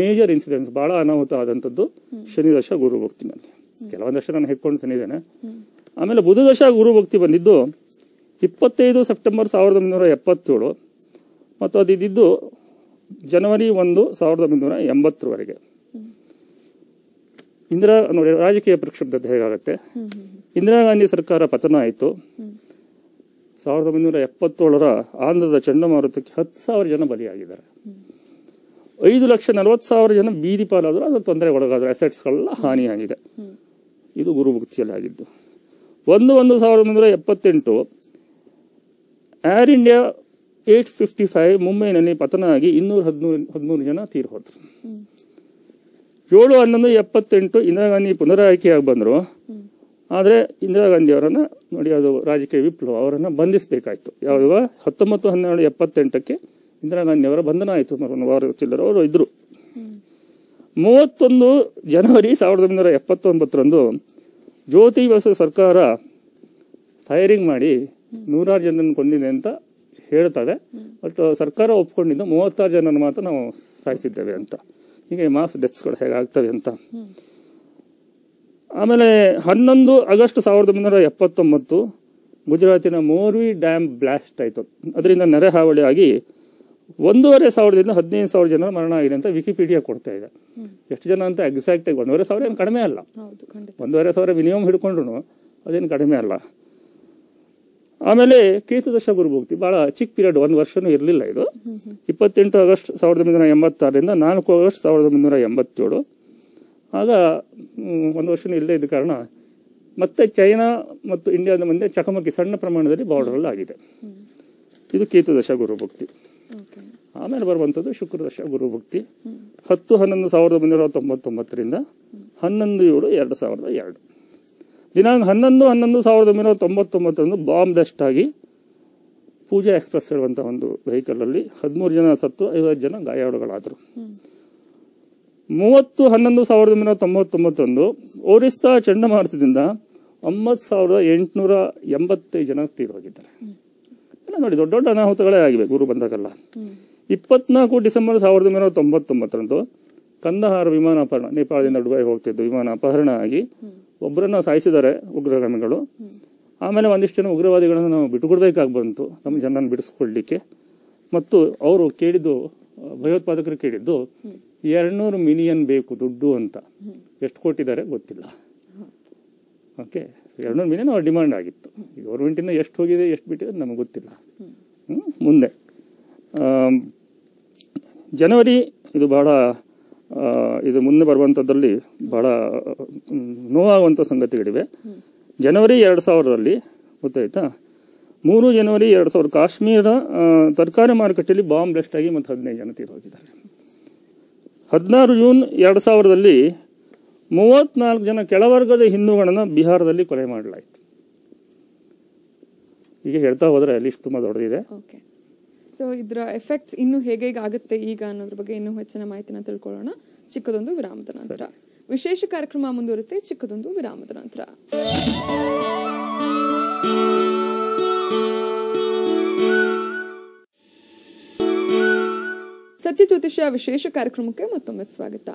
ಮೇಜರ್ ಇನ್ಸಿಡೆಂಟ್ಸ್, ಭಾಳ ಅನಾಹುತ ಆದಂಥದ್ದು ಶನಿದಶ ಗುರುಭಕ್ತಿನಲ್ಲಿ. ಕೆಲವೊಂದಷ್ಟು ನಾನು ಹೆಕ್ಕೊಂಡು ತಿನ್ನಿದ್ದೇನೆ. ಆಮೇಲೆ ಬುಧದಶ ಗುರುಭಕ್ತಿ ಬಂದಿದ್ದು ಇಪ್ಪತ್ತೈದು ಸೆಪ್ಟೆಂಬರ್ ಸಾವಿರದ ಒಂಬೈನೂರ ಎಪ್ಪತ್ತೇಳು ಮತ್ತು ಅದು ಇದ್ದಿದ್ದು ಜನವರಿ ಒಂದು ಸಾವಿರದ ಒಂಬೈನೂರ ಎಂಬತ್ತರವರೆಗೆ. ಇಂದಿರಾ ನೋಡಿ ರಾಜಕೀಯ ಪ್ರಕ್ಷುಬ್ಧತೆ ಹೇಗಾಗುತ್ತೆ. ಇಂದಿರಾ ಗಾಂಧಿ ಸರ್ಕಾರ ಪತನ ಆಯಿತು. ಸಾವಿರದ ಒಂಬೈನೂರ ಎಪ್ಪತ್ತೇಳರ ಆಂಧ್ರದ ಚಂಡಮಾರುತಕ್ಕೆ ಹತ್ತು ಸಾವಿರ ಜನ ಬಲಿಯಾಗಿದ್ದಾರೆ. ಐದು ಲಕ್ಷ ನಲವತ್ತು ಸಾವಿರ ಜನ ಬೀದಿ ಪಾಲಾದರೂ ಅದರ ತೊಂದರೆ ಒಳಗಾದರೆ ಅಸೆಟ್ಸ್ಗಳೆಲ್ಲ ಹಾನಿಯಾಗಿದೆ. ಇದು ಗುರುಭುಕ್ತಿಯಲ್ಲಿ ಆಗಿದ್ದು. ಒಂದು ಒಂದು ಸಾವಿರದ ಒಂಬೈನೂರ ಎಪ್ಪತ್ತೆಂಟು Air India eight fifty five ಮುಂಬೈನಲ್ಲಿ ಪತನ ಆಗಿ ಇನ್ನೂರ ಹದಿಮೂರು ಹದಿಮೂರು ಜನ ತೀರು ಹೋದರು. ಏಳು ಹನ್ನೊಂದು ಎಪ್ಪತ್ತೆಂಟು ಇಂದಿರಾ ಗಾಂಧಿ ಪುನರಾಯ್ಕೆಯಾಗಿ ಬಂದರು. ಆದರೆ ಇಂದಿರಾ ಗಾಂಧಿ ಅವರನ್ನು ನೋಡಿ, ಅದು ರಾಜಕೀಯ ವಿಪ್ಲವ, ಅವರನ್ನು ಬಂಧಿಸಬೇಕಾಯಿತು. ಯಾವಾಗ ಹತ್ತೊಂಬತ್ತು ಹನ್ನೆರಡು ಎಪ್ಪತ್ತೆಂಟಕ್ಕೆ ಇಂದಿರಾ ಗಾಂಧಿಯವರ ಬಂಧನ ಆಯಿತು. ವಾರ ಚಿಲ್ಲರ ಅವರು ಇದ್ದರು. ಮೂವತ್ತೊಂದು ಜನವರಿ ಸಾವಿರದ ಒಂಬೈನೂರ ಎಪ್ಪತ್ತೊಂಬತ್ತರಂದು ಜ್ಯೋತಿ ಬಸು ಸರ್ಕಾರ ಫೈರಿಂಗ್ ಮಾಡಿ ನೂರಾರು ಜನರನ್ನು ಕೊಂಡಿದೆ ಅಂತ ಹೇಳ್ತದೆ. ಬಟ್ ಸರ್ಕಾರ ಒಪ್ಕೊಂಡಿದ್ದು ಮೂವತ್ತಾರು ಜನರನ್ನು ಮಾತ್ರ ನಾವು ಸಾಯಿಸಿದ್ದೇವೆ ಅಂತ. ಹೀಗೆ ಮಾಸ್ ಡೆತ್ಸ್ಗಳು ಹೇಗಾಗ್ತವೆ ಅಂತ. ಆಮೇಲೆ ಹನ್ನೊಂದು ಆಗಸ್ಟ್ ಸಾವಿರದ ಒಂಬೈನೂರ ಎಪ್ಪತ್ತೊಂಬತ್ತು ಗುಜರಾತಿನ ಮೋರ್ವಿ ಡ್ಯಾಮ್ ಬ್ಲಾಸ್ಟ್ ಆಯಿತು. ಅದರಿಂದ ನೆರೆ ಹಾವಳಿ ಆಗಿ ಒಂದೂವರೆ ಸಾವಿರದಿಂದ ಹದಿನೈದು ಸಾವಿರ ಜನ ಮರಣ ಆಗಿದೆ ಅಂತ ವಿಕಿಪೀಡಿಯಾ ಕೊಡ್ತಾ ಇದೆ. ಎಷ್ಟು ಜನ ಅಂತ ಎಕ್ಸಾಕ್ಟಾಗಿ ಒಂದೂವರೆ ಸಾವಿರ ಏನು ಕಡಿಮೆ ಅಲ್ಲ. ಒಂದೂವರೆ ಸಾವಿರ ಮಿನಿಮಮ್ ಹಿಡ್ಕೊಂಡ್ರು ಅದೇನು ಕಡಿಮೆ ಅಲ್ಲ. ಆಮೇಲೆ ಕೇತುದಶ ಗುರುಭುಕ್ತಿ ಭಾಳ ಚಿಕ್ಕ ಪೀರಿಯಡ್, ಒಂದು ವರ್ಷನೂ ಇರಲಿಲ್ಲ ಇದು. ಇಪ್ಪತ್ತೆಂಟು ಆಗಸ್ಟ್ ಸಾವಿರದ ಒಂಬೈನೂರ ಎಂಬತ್ತಾರರಿಂದ ನಾಲ್ಕು ಆಗಸ್ಟ್ ಸಾವಿರದ ಒಂಬೈನೂರ ಎಂಬತ್ತೇಳು ಆಗ ಒಂದು ವರ್ಷನೂ ಇಲ್ಲದೇ ಇದ್ದ ಕಾರಣ ಮತ್ತೆ ಚೈನಾ ಮತ್ತು ಇಂಡಿಯಾದ ಮುಂದೆ ಚಕಮಕಿ ಸಣ್ಣ ಪ್ರಮಾಣದಲ್ಲಿ ಬಾರ್ಡರಲ್ಲಿ ಆಗಿದೆ. ಇದು ಕೇತುದಶ ಗುರುಭುಕ್ತಿ. ಆಮೇಲೆ ಬರುವಂಥದ್ದು ಶುಕ್ರದಶ ಗುರುಭುಕ್ತಿ ಹತ್ತು ಹನ್ನೊಂದು ಸಾವಿರದ ಒಂಬೈನೂರ ತೊಂಬತ್ತೊಂಬತ್ತರಿಂದ ಹನ್ನೊಂದು ಏಳು ಎರಡು ಸಾವಿರದ ಎರಡು ದಿನಾಂಕ ಹನ್ನೊಂದು ಹನ್ನೊಂದು ಸಾವಿರದ ಒಂಬೈನೂರ ತೊಂಬತ್ತೊಂಬತ್ತರಂದು ಬಾಂಬ್ ಬ್ಲಾಸ್ಟ್ ಆಗಿ ಪೂಜಾ ಎಕ್ಸ್ಪ್ರೆಸ್ ಹೇಳುವಂಥ ಒಂದು ವೆಹಿಕಲಲ್ಲಿ ಹದಿಮೂರು ಜನ ಸತ್ತು, ಐವತ್ತು ಜನ ಗಾಯಾಳುಗಳಾದರು. ಮೂವತ್ತು ಹನ್ನೊಂದು ಸಾವಿರದ ಒಂಬೈನೂರ ತೊಂಬತ್ತೊಂಬತ್ತರಂದು ಒರಿಸ್ಸಾ ಚಂಡಮಾರುತದಿಂದ ಒಂಬತ್ತು ಸಾವಿರದ ಎಂಟುನೂರ ಎಂಬತ್ತೈದು ಜನ ತೀರೋಗಿದ್ದಾರೆ. ನೋಡಿ, ದೊಡ್ಡ ದೊಡ್ಡ ಅನಾಹುತಗಳೇ ಆಗಿವೆ ಗುರು ಬಂದಾಗಲ್ಲ. ಇಪ್ಪತ್ನಾಲ್ಕು ಡಿಸೆಂಬರ್ ಸಾವಿರದ ಒಂಬೈನೂರ ತೊಂಬತ್ತೊಂಬತ್ತರಂದು ಕಂದಹಾರ ವಿಮಾನ ಅಪಹರಣ, ನೇಪಾಳದಿಂದ ದುಬೈ ಹೋಗ್ತಿದ್ದು ವಿಮಾನ ಅಪಹರಣ ಆಗಿ ಒಬ್ಬರನ್ನ ಸಾಯಿಸಿದ್ದಾರೆ ಉಗ್ರಗಾಮಿಗಳು. ಆಮೇಲೆ ಒಂದಿಷ್ಟು ಜನ ಉಗ್ರವಾದಿಗಳನ್ನು ನಾವು ಬಿಟ್ಟುಕೊಡ್ಬೇಕಾಗಿ ಬಂತು ನಮ್ಮ ಜನರನ್ನು ಬಿಡಿಸ್ಕೊಳ್ಲಿಕ್ಕೆ. ಮತ್ತು ಅವರು ಕೇಳಿದ್ದು, ಭಯೋತ್ಪಾದಕರು ಕೇಳಿದ್ದು ಎರಡುನೂರು ಮಿಲಿಯನ್ ಬೇಕು ದುಡ್ಡು ಅಂತ. ಎಷ್ಟು ಕೊಟ್ಟಿದ್ದಾರೆ ಗೊತ್ತಿಲ್ಲ. ಓಕೆ, ಎರಡುನೂರು ಮಿಲಿಯನ್ ಅವ್ರ ಡಿಮ್ಯಾಂಡ್ ಆಗಿತ್ತು. ಗೌರ್ಮೆಂಟಿಂದ ಎಷ್ಟು ಹೋಗಿದೆ ಎಷ್ಟು ಬಿಟ್ಟಿದೆ ನಮಗೆ ಗೊತ್ತಿಲ್ಲ. ಮುಂದೆ ಜನವರಿ ಇದು ಬಹಳ ಇದು ಮುಂದೆ ಬರುವಂತದ್ದಲ್ಲಿ ಬಹಳ ನೋವಾಗುವಂತ ಸಂಗತಿಗಳಿವೆ. ಜನವರಿ ಎರಡು ಸಾವಿರದಲ್ಲಿ ಗೊತ್ತಾಯ್ತಾ, ಮೂರು ಜನವರಿ ಎರಡು ಸಾವಿರ ಕಾಶ್ಮೀರ ತರಕಾರಿ ಮಾರುಕಟ್ಟೆಯಲ್ಲಿ ಬಾಂಬ್ ಬ್ಲಾಸ್ಟ್ ಆಗಿ ಮತ್ತು ಹದಿನೈದು ಜನ ತೀರೋಗಿದ್ದಾರೆ. ಹದಿನಾರು ಜೂನ್ ಎರಡು ಸಾವಿರದಲ್ಲಿ ಮೂವತ್ನಾಲ್ಕು ಜನ ಕೆಳವರ್ಗದ ಹಿಂದೂಗಳನ್ನು ಬಿಹಾರದಲ್ಲಿ ಕೊಲೆ ಮಾಡಲಾಯಿತು. ಈಗ ಹೇಳ್ತಾ ಹೋದರೆ ಲಿಸ್ಟ್ ತುಂಬಾ ದೊಡ್ಡದಿದೆ. ಸೊ ಇದರ ಎಫೆಕ್ಟ್ಸ್ ಇನ್ನು ಹೇಗೆ ಆಗುತ್ತೆ ಈಗ ಅನ್ನೋದ್ರ ಬಗ್ಗೆ ಇನ್ನೂ ಹೆಚ್ಚಿನ ಮಾಹಿತಿನ ತಿಳ್ಕೊಳ್ಳೋಣ. ಚಿಕ್ಕದೊಂದು ವಿರಾಮದ ನಂತರ ವಿಶೇಷ ಕಾರ್ಯಕ್ರಮ ಮುಂದುವರಿತೆ. ಚಿಕ್ಕದೊಂದು ವಿರಾಮದ ನಂತರ ಸತ್ಯ ಜ್ಯೋತಿಷ್ಯ ವಿಶೇಷ ಕಾರ್ಯಕ್ರಮಕ್ಕೆ ಮತ್ತೊಮ್ಮೆ ಸ್ವಾಗತ.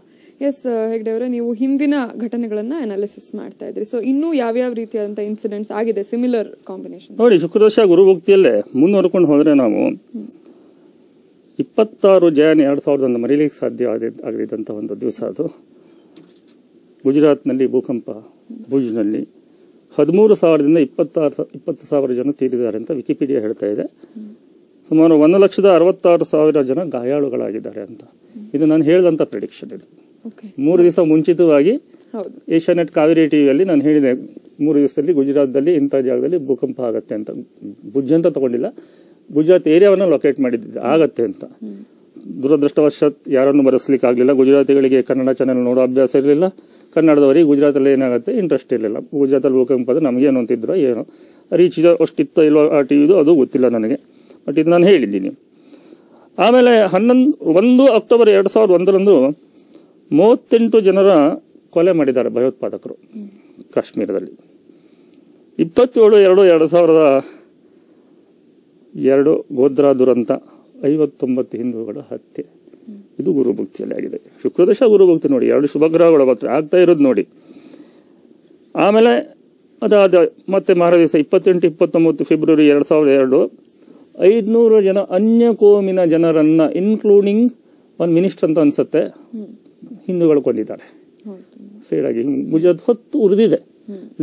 ಎಸ್ ಹೆಗ್ಡೆ ಅವರೇ, ನೀವು ಹಿಂದಿನ ಘಟನೆಗಳನ್ನ ಅನಾಲಿಸಿಸ್ ಮಾಡ್ತಾ ಇದ್ರಿ. ಸೊ ಇನ್ನೂ ಯಾವ್ಯಾವ ರೀತಿಯಾದಂತ ಇನ್ಸಿಡೆಂಟ್ಸ್ ಆಗಿದೆ ಸಿಮಿಲರ್ ಕಾಂಬಿನೇಷನ್? ನೋಡಿ, ಶುಕ್ರದೋಷ ಗುರುಭುಕ್ತಿಯಲ್ಲೇ ಮುನ್ನೋಡ್ಕೊಂಡು ಹೋದ್ರೆ ನಾವು ಇಪ್ಪತ್ತಾರು ಜಾನ್ ಎರಡ್ ಸಾವಿರದ ಮರೀಲಿಕ್ಕೆ ಸಾಧ್ಯ ಆಗದಿದ್ದಂಥ ಒಂದು ದಿವಸ ಅದು. ಗುಜರಾತ್ನಲ್ಲಿ ಭೂಕಂಪ, ಭುಜ್ನಲ್ಲಿ ಹದಿಮೂರು ಸಾವಿರದಿಂದ ಇಪ್ಪತ್ತಾರು ಇಪ್ಪತ್ತು ಸಾವಿರ ಜನ ತೀರಿದ್ದಾರೆ ಅಂತ ವಿಕಿಪೀಡಿಯಾ ಹೇಳ್ತಾ ಇದೆ. ಸುಮಾರು ಒಂದು ಲಕ್ಷದ ಅರವತ್ತಾರು ಸಾವಿರ ಜನ ಗಾಯಾಳುಗಳಾಗಿದ್ದಾರೆ ಅಂತ. ಇದು ನಾನು ಹೇಳಿದಂತ ಪ್ರಿಡಿಕ್ಷನ್. ಇದು ಮೂರು ದಿವಸ ಮುಂಚಿತವಾಗಿ ಏಷ್ಯಾನೆಟ್ ಕಾವೇರಿ ಟಿವಿಯಲ್ಲಿ ನಾನು ಹೇಳಿದೆ, ಮೂರು ದಿವಸದಲ್ಲಿ ಗುಜರಾತ್ದಲ್ಲಿ ಇಂಥ ಜಾಗದಲ್ಲಿ ಭೂಕಂಪ ಆಗತ್ತೆ ಅಂತ. ಭುಜ್ ಅಂತ ತಗೊಂಡಿಲ್ಲ, ಗುಜರಾತ್ ಏರಿಯಾವನ್ನ ಲೊಕೇಟ್ ಮಾಡಿದ್ದೆ ಆಗತ್ತೆ ಅಂತ. ದುರದೃಷ್ಟವಶಾತ್ ಯಾರನ್ನು ಬರೆಸ್ಲಿಕ್ಕೆ ಆಗಲಿಲ್ಲ. ಗುಜರಾತಿಗಳಿಗೆ ಕನ್ನಡ ಚಾನೆಲ್ ನೋಡೋ ಅಭ್ಯಾಸ ಇರಲಿಲ್ಲ. ಕನ್ನಡದವರಿಗೆ ಗುಜರಾತಲ್ಲಿ ಏನಾಗುತ್ತೆ ಇಂಟ್ರೆಸ್ಟ್ ಇರಲಿಲ್ಲ. ಗುಜರಾತಲ್ಲಿ ಭೂಕಂಪದ ನಮಗೆ ಏನು ಅಂತಿದ್ರು, ಏನೋ ರೀಚ್ ಅಷ್ಟಿತ್ತ ಇಲ್ವ ಆ ಟಿವಿದು ಅದು ಗೊತ್ತಿಲ್ಲ ನನಗೆ. ಬಟ್ ಇದು ನಾನು ಹೇಳಿದ್ದೀನಿ. ಆಮೇಲೆ ಹನ್ನೊಂದು ಒಂದು ಅಕ್ಟೋಬರ್ ಎರಡು ಸಾವಿರದ ಒಂದರಂದು ಮೂವತ್ತೆಂಟು ಜನರ ಕೊಲೆ ಮಾಡಿದ್ದಾರೆ ಭಯೋತ್ಪಾದಕರು ಕಾಶ್ಮೀರದಲ್ಲಿ. ಇಪ್ಪತ್ತೇಳು ಎರಡು ಎರಡು ಸಾವಿರದ ಎರಡು ಗೋಧ್ರಾ ದುರಂತ, ಐವತ್ತೊಂಬತ್ತು ಹಿಂದೂಗಳ ಹತ್ಯೆ. ಇದು ಗುರುಭುಕ್ತಿಯಲ್ಲಿ ಆಗಿದೆ. ಶುಕ್ರದಶ ಗುರುಭುಕ್ತಿ ನೋಡಿ, ಎರಡು ಶುಭಗ್ರಹಗಳು ಆಗ್ತಾ ಇರೋದು ನೋಡಿ. ಆಮೇಲೆ ಅದಾದ ಮತ್ತೆ ಮಾರ ದಿವಸ ಇಪ್ಪತ್ತೆಂಟು ಇಪ್ಪತ್ತೊಂಬತ್ತು ಫೆಬ್ರವರಿ ಎರಡು ಸಾವಿರದ ಎರಡು ಐದುನೂರು ಜನ ಅನ್ಯ ಕೋಮಿನ ಜನರನ್ನ ಇನ್ಕ್ಲೂಡಿಂಗ್ ಒಂದು ಮಿನಿಸ್ಟರ್ ಅಂತ ಅನ್ಸುತ್ತೆ ಹಿಂದೂಗಳು ಕೊಂದಿದ್ದಾರೆ ಸೈಡ್ ಆಗಿ. ಗುಜರಾತ್ ಹೊತ್ತು ಉರಿದಿದೆ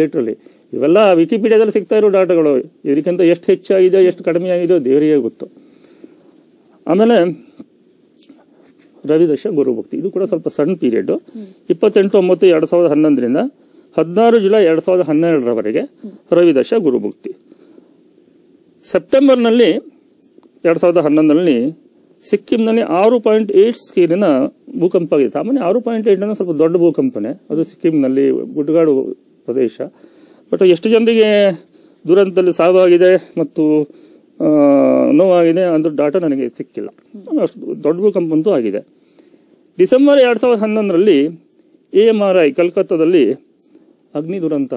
ಲಿಟ್ರಲಿ. ಇವೆಲ್ಲ ವಿಕಿಪೀಡಿಯಾದಲ್ಲಿ ಸಿಗ್ತಾ ಇರೋ ಡಾಟಾಗಳು. ಇದಕ್ಕಿಂತ ಎಷ್ಟು ಹೆಚ್ಚಾಗಿದೆ ಎಷ್ಟು ಕಡಿಮೆ ಆಗಿದೆಯೋ ದೇವರಿಗೆ ಗೊತ್ತು. ಆಮೇಲೆ ರವಿದಶ ಗುರುಭುಕ್ತಿ, ಇದು ಕೂಡ ಸ್ವಲ್ಪ ಸಣ್ಣ ಪೀರಿಯಡ್. ಇಪ್ಪತ್ತೆಂಟು ಒಂಬತ್ತು ಎರಡು ಸಾವಿರದ ಹನ್ನೊಂದರಿಂದ ಹದಿನಾರು ಜುಲೈ ಎರಡು ಸಾವಿರದ ಹನ್ನೆರಡರವರೆಗೆ ರವಿದಶ ಗುರುಭುಕ್ತಿ. ಸೆಪ್ಟೆಂಬರ್ನಲ್ಲಿ ಎರಡು ಸಾವಿರದ ಹನ್ನೊಂದರಲ್ಲಿ ಸಿಕ್ಕಿಂನಲ್ಲಿ ಆರು ಪಾಯಿಂಟ್ ಏಟ್ ಸ್ಕೇಲಿನ ಭೂಕಂಪ ಆಗಿದೆ. ಸಾಮಾನ್ಯ ಆರು ಪಾಯಿಂಟ್ ಏಟ್ ಅಂದರೆ ಸ್ವಲ್ಪ ದೊಡ್ಡ ಭೂಕಂಪನೇ ಅದು. ಸಿಕ್ಕಿಂನಲ್ಲಿ ಗುಡ್ಡಗಾಡು ಪ್ರದೇಶ. ಬಟ್ ಎಷ್ಟು ಜನರಿಗೆ ದುರಂತದಲ್ಲಿ ಸಾವಾಗಿದೆ ಮತ್ತು ನೋವಾಗಿದೆ ಅಂತ ಡಾಟಾ ನನಗೆ ಸಿಕ್ಕಿಲ್ಲ. ಅಷ್ಟು ದೊಡ್ಡ ಭೂಕಂಪ ಅಂತೂ ಆಗಿದೆ. ಡಿಸೆಂಬರ್ ಎರಡು ಸಾವಿರದ ಹನ್ನೊಂದರಲ್ಲಿ ಎ ಎಮ್ ಆರ್ ಐ ಕಲ್ಕತ್ತಾದಲ್ಲಿ ಅಗ್ನಿ ದುರಂತ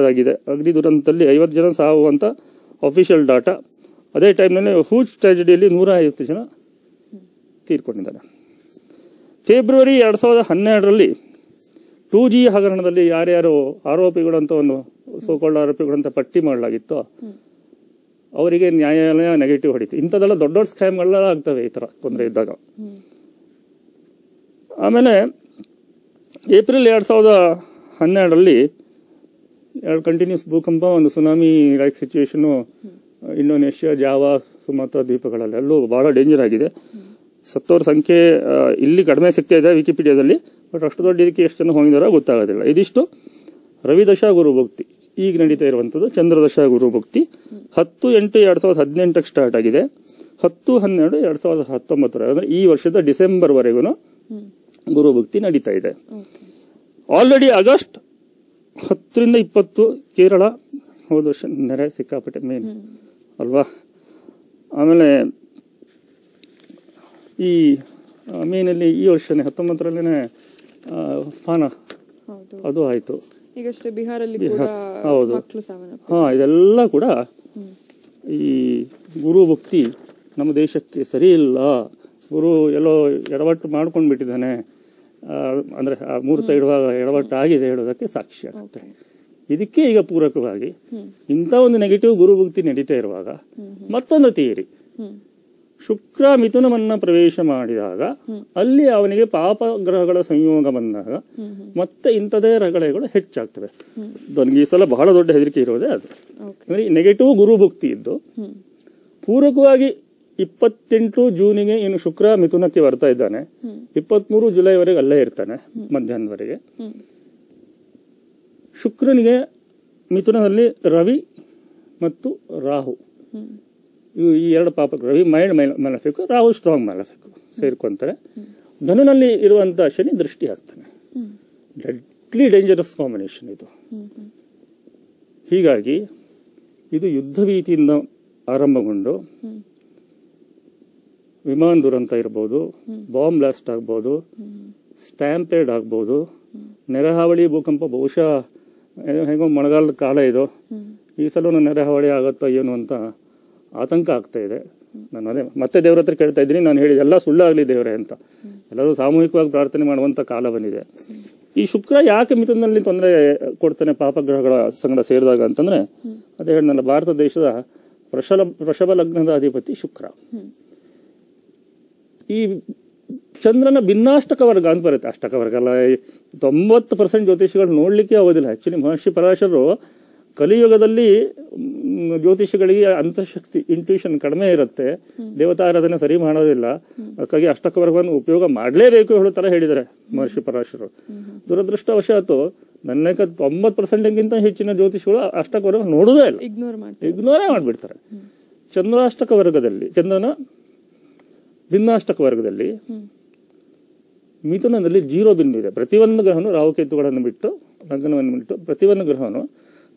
ಅದಾಗಿದೆ. ಅಗ್ನಿ ದುರಂತದಲ್ಲಿ ಐವತ್ತು ಜನ ಸಾವುವಂತ ಅಫಿಷಿಯಲ್ ಡಾಟಾ. ಅದೇ ಟೈಮ್ನಲ್ಲಿ ಹ್ಯೂಜ್ ಟ್ರಾಜಿಡಿಯಲ್ಲಿ ನೂರ ಐವತ್ತು ಜನ ತೀರ್ಕೊಂಡಿದ್ದಾರೆ. ಫೆಬ್ರವರಿ ಎರಡು ಸಾವಿರದ ಹನ್ನೆರಡರಲ್ಲಿ ಟೂ ಜಿ ಹಗರಣದಲ್ಲಿ ಯಾರ್ಯಾರು ಆರೋಪಿಗಳಂತ ಒಂದು ಸೋಕಾಲ್ಡ್ ಆರೋಪಿಗಳಂತ ಪಟ್ಟಿ ಮಾಡಲಾಗಿತ್ತೋ ಅವರಿಗೆ ನ್ಯಾಯಾಲಯ ನೆಗೆಟಿವ್ ಹೊಡಿತು. ಇಂಥದ್ದೆಲ್ಲ ದೊಡ್ಡ ದೊಡ್ಡ ಸ್ಕ್ಯಾಮ್ಗಳೆಲ್ಲ ಆಗ್ತವೆ ಈ ಥರ ತೊಂದರೆ ಇದ್ದಾಗ. ಆಮೇಲೆ ಏಪ್ರಿಲ್ ಎರಡು ಸಾವಿರದ ಹನ್ನೆರಡರಲ್ಲಿ ಎರಡು ಕಂಟಿನ್ಯೂಸ್ ಭೂಕಂಪ, ಒಂದು tsunami like situation Indonesia Java Sumatra ದ್ವೀಪಗಳಲ್ಲಿ ಅಲ್ಲೂ ಭಾಳ ಡೇಂಜರ್ ಆಗಿದೆ. ಸತ್ತೋರ ಸಂಖ್ಯೆ ಇಲ್ಲಿ ಕಡಿಮೆ ಸಿಗ್ತಾ ಇದೆ ವಿಕಿಪೀಡಿಯಾದಲ್ಲಿ, ಬಟ್ ಅಷ್ಟು ದೊಡ್ಡ ಇದಕ್ಕೆ ಎಷ್ಟು ಜನ ಹೋಗಿದಾರೋ ಗೊತ್ತಾಗೋದಿಲ್ಲ. ಇದಿಷ್ಟು ರವಿದಶ ಗುರುಭುಕ್ತಿ ಈಗ ನಡೀತಾ ಇರುವಂಥದ್ದು. ಚಂದ್ರದಶ ಗುರುಭುಕ್ತಿ ಹತ್ತು ಎಂಟು ಎರಡು ಸಾವಿರದ ಹದಿನೆಂಟಕ್ಕೆ ಸ್ಟಾರ್ಟ್ ಆಗಿದೆ. ಹತ್ತು ಹನ್ನೆರಡು ಎರಡು ಸಾವಿರದ ಹತ್ತೊಂಬತ್ತರ ಅಂದರೆ ಈ ವರ್ಷದ ಡಿಸೆಂಬರ್ವರೆಗೂ ಗುರುಭುಕ್ತಿ ನಡೀತಾ ಇದೆ. ಆಲ್ರೆಡಿ ಆಗಸ್ಟ್ ಹತ್ತರಿಂದ ಇಪ್ಪತ್ತು ಕೇರಳ ಹೋದ ವರ್ಷ ನೆರೆ ಸಿಕ್ಕಾಪಟ್ಟೆ ಮೇನ್ ಅಲ್ವಾ. ಆಮೇಲೆ ಈ ಮೇನಲ್ಲಿ ಈ ವರ್ಷನೇ ಹತ್ತೊಂಬತ್ತರಲ್ಲೇ ಫಾನ ಅದು ಆಯಿತು. ಈಗಷ್ಟೇ ಬಿಹಾರಲ್ಲಿ ಹೌದು. ಹಾ, ಇದೆಲ್ಲ ಕೂಡ ಈ ಗುರುಭುಕ್ತಿ ನಮ್ಮ ದೇಶಕ್ಕೆ ಸರಿ ಇಲ್ಲ, ಗುರು ಎಲ್ಲೋ ಎಡವಟ್ಟು ಮಾಡ್ಕೊಂಡು ಬಿಟ್ಟಿದ್ದಾನೆ ಅಂದ್ರೆ ಆ ಮೂರ್ತ ಇಡುವಾಗ ಎಡವಟ್ಟು ಆಗಿದೆ ಹೇಳೋದಕ್ಕೆ ಸಾಕ್ಷಿ ಆಗುತ್ತೆ. ಇದಕ್ಕೆ ಈಗ ಪೂರಕವಾಗಿ ಇಂಥ ಒಂದು ನೆಗೆಟಿವ್ ಗುರುಭುಕ್ತಿ ನಡೀತಾ ಇರುವಾಗ ಮತ್ತೊಂದು ಥಿಯರಿ, ಶುಕ್ರ ಮಿಥುನವನ್ನ ಪ್ರವೇಶ ಮಾಡಿದಾಗ ಅಲ್ಲಿ ಅವನಿಗೆ ಪಾಪಗ್ರಹಗಳ ಸಂಯೋಗ ಬಂದಾಗ ಮತ್ತೆ ಇಂಥದೇ ರಗಳೆಗಳು ಹೆಚ್ಚಾಗ್ತವೆ. ನನಗೆ ಈ ಸಲ ಬಹಳ ದೊಡ್ಡ ಹೆದರಿಕೆ ಇರೋದೇ ಅದು. ಅಂದ್ರೆ ನೆಗೆಟಿವ್ ಗುರುಭುಕ್ತಿ ಇದ್ದು ಪೂರಕವಾಗಿ ಇಪ್ಪತ್ತೆಂಟು ಜೂನಿಗೆ ಇನ್ನು ಶುಕ್ರ ಮಿಥುನಕ್ಕೆ ಬರ್ತಾ ಇದ್ದಾನೆ. ಇಪ್ಪತ್ತ್ ಮೂರು ಜುಲೈವರೆಗೆ ಅಲ್ಲೇ ಇರ್ತಾನೆ, ಮಧ್ಯಾಹ್ನವರೆಗೆ. ಶುಕ್ರನಿಗೆ ಮಿಥುನದಲ್ಲಿ ರವಿ ಮತ್ತು ರಾಹು, ಇವು ಈ ಎರಡು ಪಾಪ. Ravi mild malefic, Rahu strong malefic ಸೇರ್ಕೊಂತಾರೆ. ಧನುನಲ್ಲಿ ಇರುವಂತಹ ಶನಿ ದೃಷ್ಟಿ ಹಾಕ್ತಾನೆ. ಡೆಡ್ಲಿ ಡೇಂಜರಸ್ ಕಾಂಬಿನೇಷನ್ ಇದು. ಹೀಗಾಗಿ ಇದು ಯುದ್ಧ ಭೀತಿಯಿಂದ ಆರಂಭಗೊಂಡು ವಿಮಾನ ದುರಂತ ಇರ್ಬೋದು, ಬಾಂಬ್ ಬ್ಲಾಸ್ಟ್ ಆಗ್ಬೋದು, ಸ್ಟ್ಯಾಂಪೇಡ್ ಆಗ್ಬೋದು, ನೆರೆಹಾವಳಿ ಭೂಕಂಪ. ಬಹುಶಃ ಹೇಗೋ ಮಳೆಗಾಲದ ಕಾಲ ಇದು, ಈ ಸಲೂ ನೆರೆಹಾವಳಿ ಆಗುತ್ತಾ ಏನು ಅಂತ ಆತಂಕ ಆಗ್ತಾ ಇದೆ. ನಾನು ಅದೇ ಮತ್ತೆ ದೇವ್ರ ಹತ್ರ ಕೇಳ್ತಾ ಇದ್ದೀನಿ, ನಾನು ಹೇಳಿದ ಎಲ್ಲ ಸುಳ್ಳಾಗಲಿ ದೇವರೇ ಅಂತ. ಎಲ್ಲರೂ ಸಾಮೂಹಿಕವಾಗಿ ಪ್ರಾರ್ಥನೆ ಮಾಡುವಂಥ ಕಾಲ ಬಂದಿದೆ. ಈ ಶುಕ್ರ ಯಾಕೆ ಮಿಥುನಲ್ಲಿ ತೊಂದರೆ ಕೊಡ್ತಾನೆ ಪಾಪಗ್ರಹಗಳ ಸಂಗಡ ಸೇರಿದಾಗ ಅಂತಂದರೆ, ಅದೇ ಹೇಳಿ ನನ್ನ ಭಾರತ ದೇಶದ ವೃಷಲ ವೃಷಭ ಲಗ್ನದ ಅಧಿಪತಿ ಶುಕ್ರ. ಈ ಚಂದ್ರನ ಭಿನ್ನಾಷ್ಟಕ ವರ್ಗ ಅಂತ ಬರುತ್ತೆ. ಅಷ್ಟಕ ವರ್ಗ ಅಲ್ಲ, ತೊಂಬತ್ತು ಪರ್ಸೆಂಟ್ ಜ್ಯೋತಿಷಿಗಳು ನೋಡಲಿಕ್ಕೆ ಆಗೋದಿಲ್ಲ. ಆ್ಯಕ್ಚುಲಿ ಮಹರ್ಷಿ ಪರಾಶರು ಕಲಿಯುಗದಲ್ಲಿ ಜ್ಯೋತಿಷಿಗಳಿಗೆ ಅಂತಃಶಕ್ತಿ ಇಂಟ್ಯೂಷನ್ ಕಡಿಮೆ ಇರುತ್ತೆ, ದೇವತಾರಾಧನೆ ಸರಿ ಮಾಡೋದಿಲ್ಲ, ಅದಕ್ಕಾಗಿ ಅಷ್ಟಕ ವರ್ಗವನ್ನು ಉಪಯೋಗ ಮಾಡಲೇಬೇಕು ಹೇಳೋ ಥರ ಹೇಳಿದ್ದಾರೆ ಮಹರ್ಷಿ ಪರಾಶರು. ದುರದೃಷ್ಟವಶಾತು ನನ್ನ ತೊಂಬತ್ತು ಪರ್ಸೆಂಟ್ಗಿಂತ ಹೆಚ್ಚಿನ ಜ್ಯೋತಿಷಿಗಳು ಅಷ್ಟಕ ವರ್ಗ ನೋಡೋದೇ ಇಲ್ಲ, ಇಗ್ನೋರೇ ಮಾಡಿಬಿಡ್ತಾರೆ. ಚಂದ್ರಾಷ್ಟಕ ವರ್ಗದಲ್ಲಿ, ಚಂದ್ರನ ಭಿನ್ನಾಷ್ಟಕ ವರ್ಗದಲ್ಲಿ ಮಿಥುನದಲ್ಲಿ ಜೀರೋ ಬಿಂದು ಇದೆ. ಪ್ರತಿಯೊಂದು ಗ್ರಹನು ರಾಹುಕೇತುಗಳನ್ನು ಬಿಟ್ಟು, ಲಗ್ನವನ್ನು ಬಿಟ್ಟು ಪ್ರತಿಯೊಂದು ಗ್ರಹನು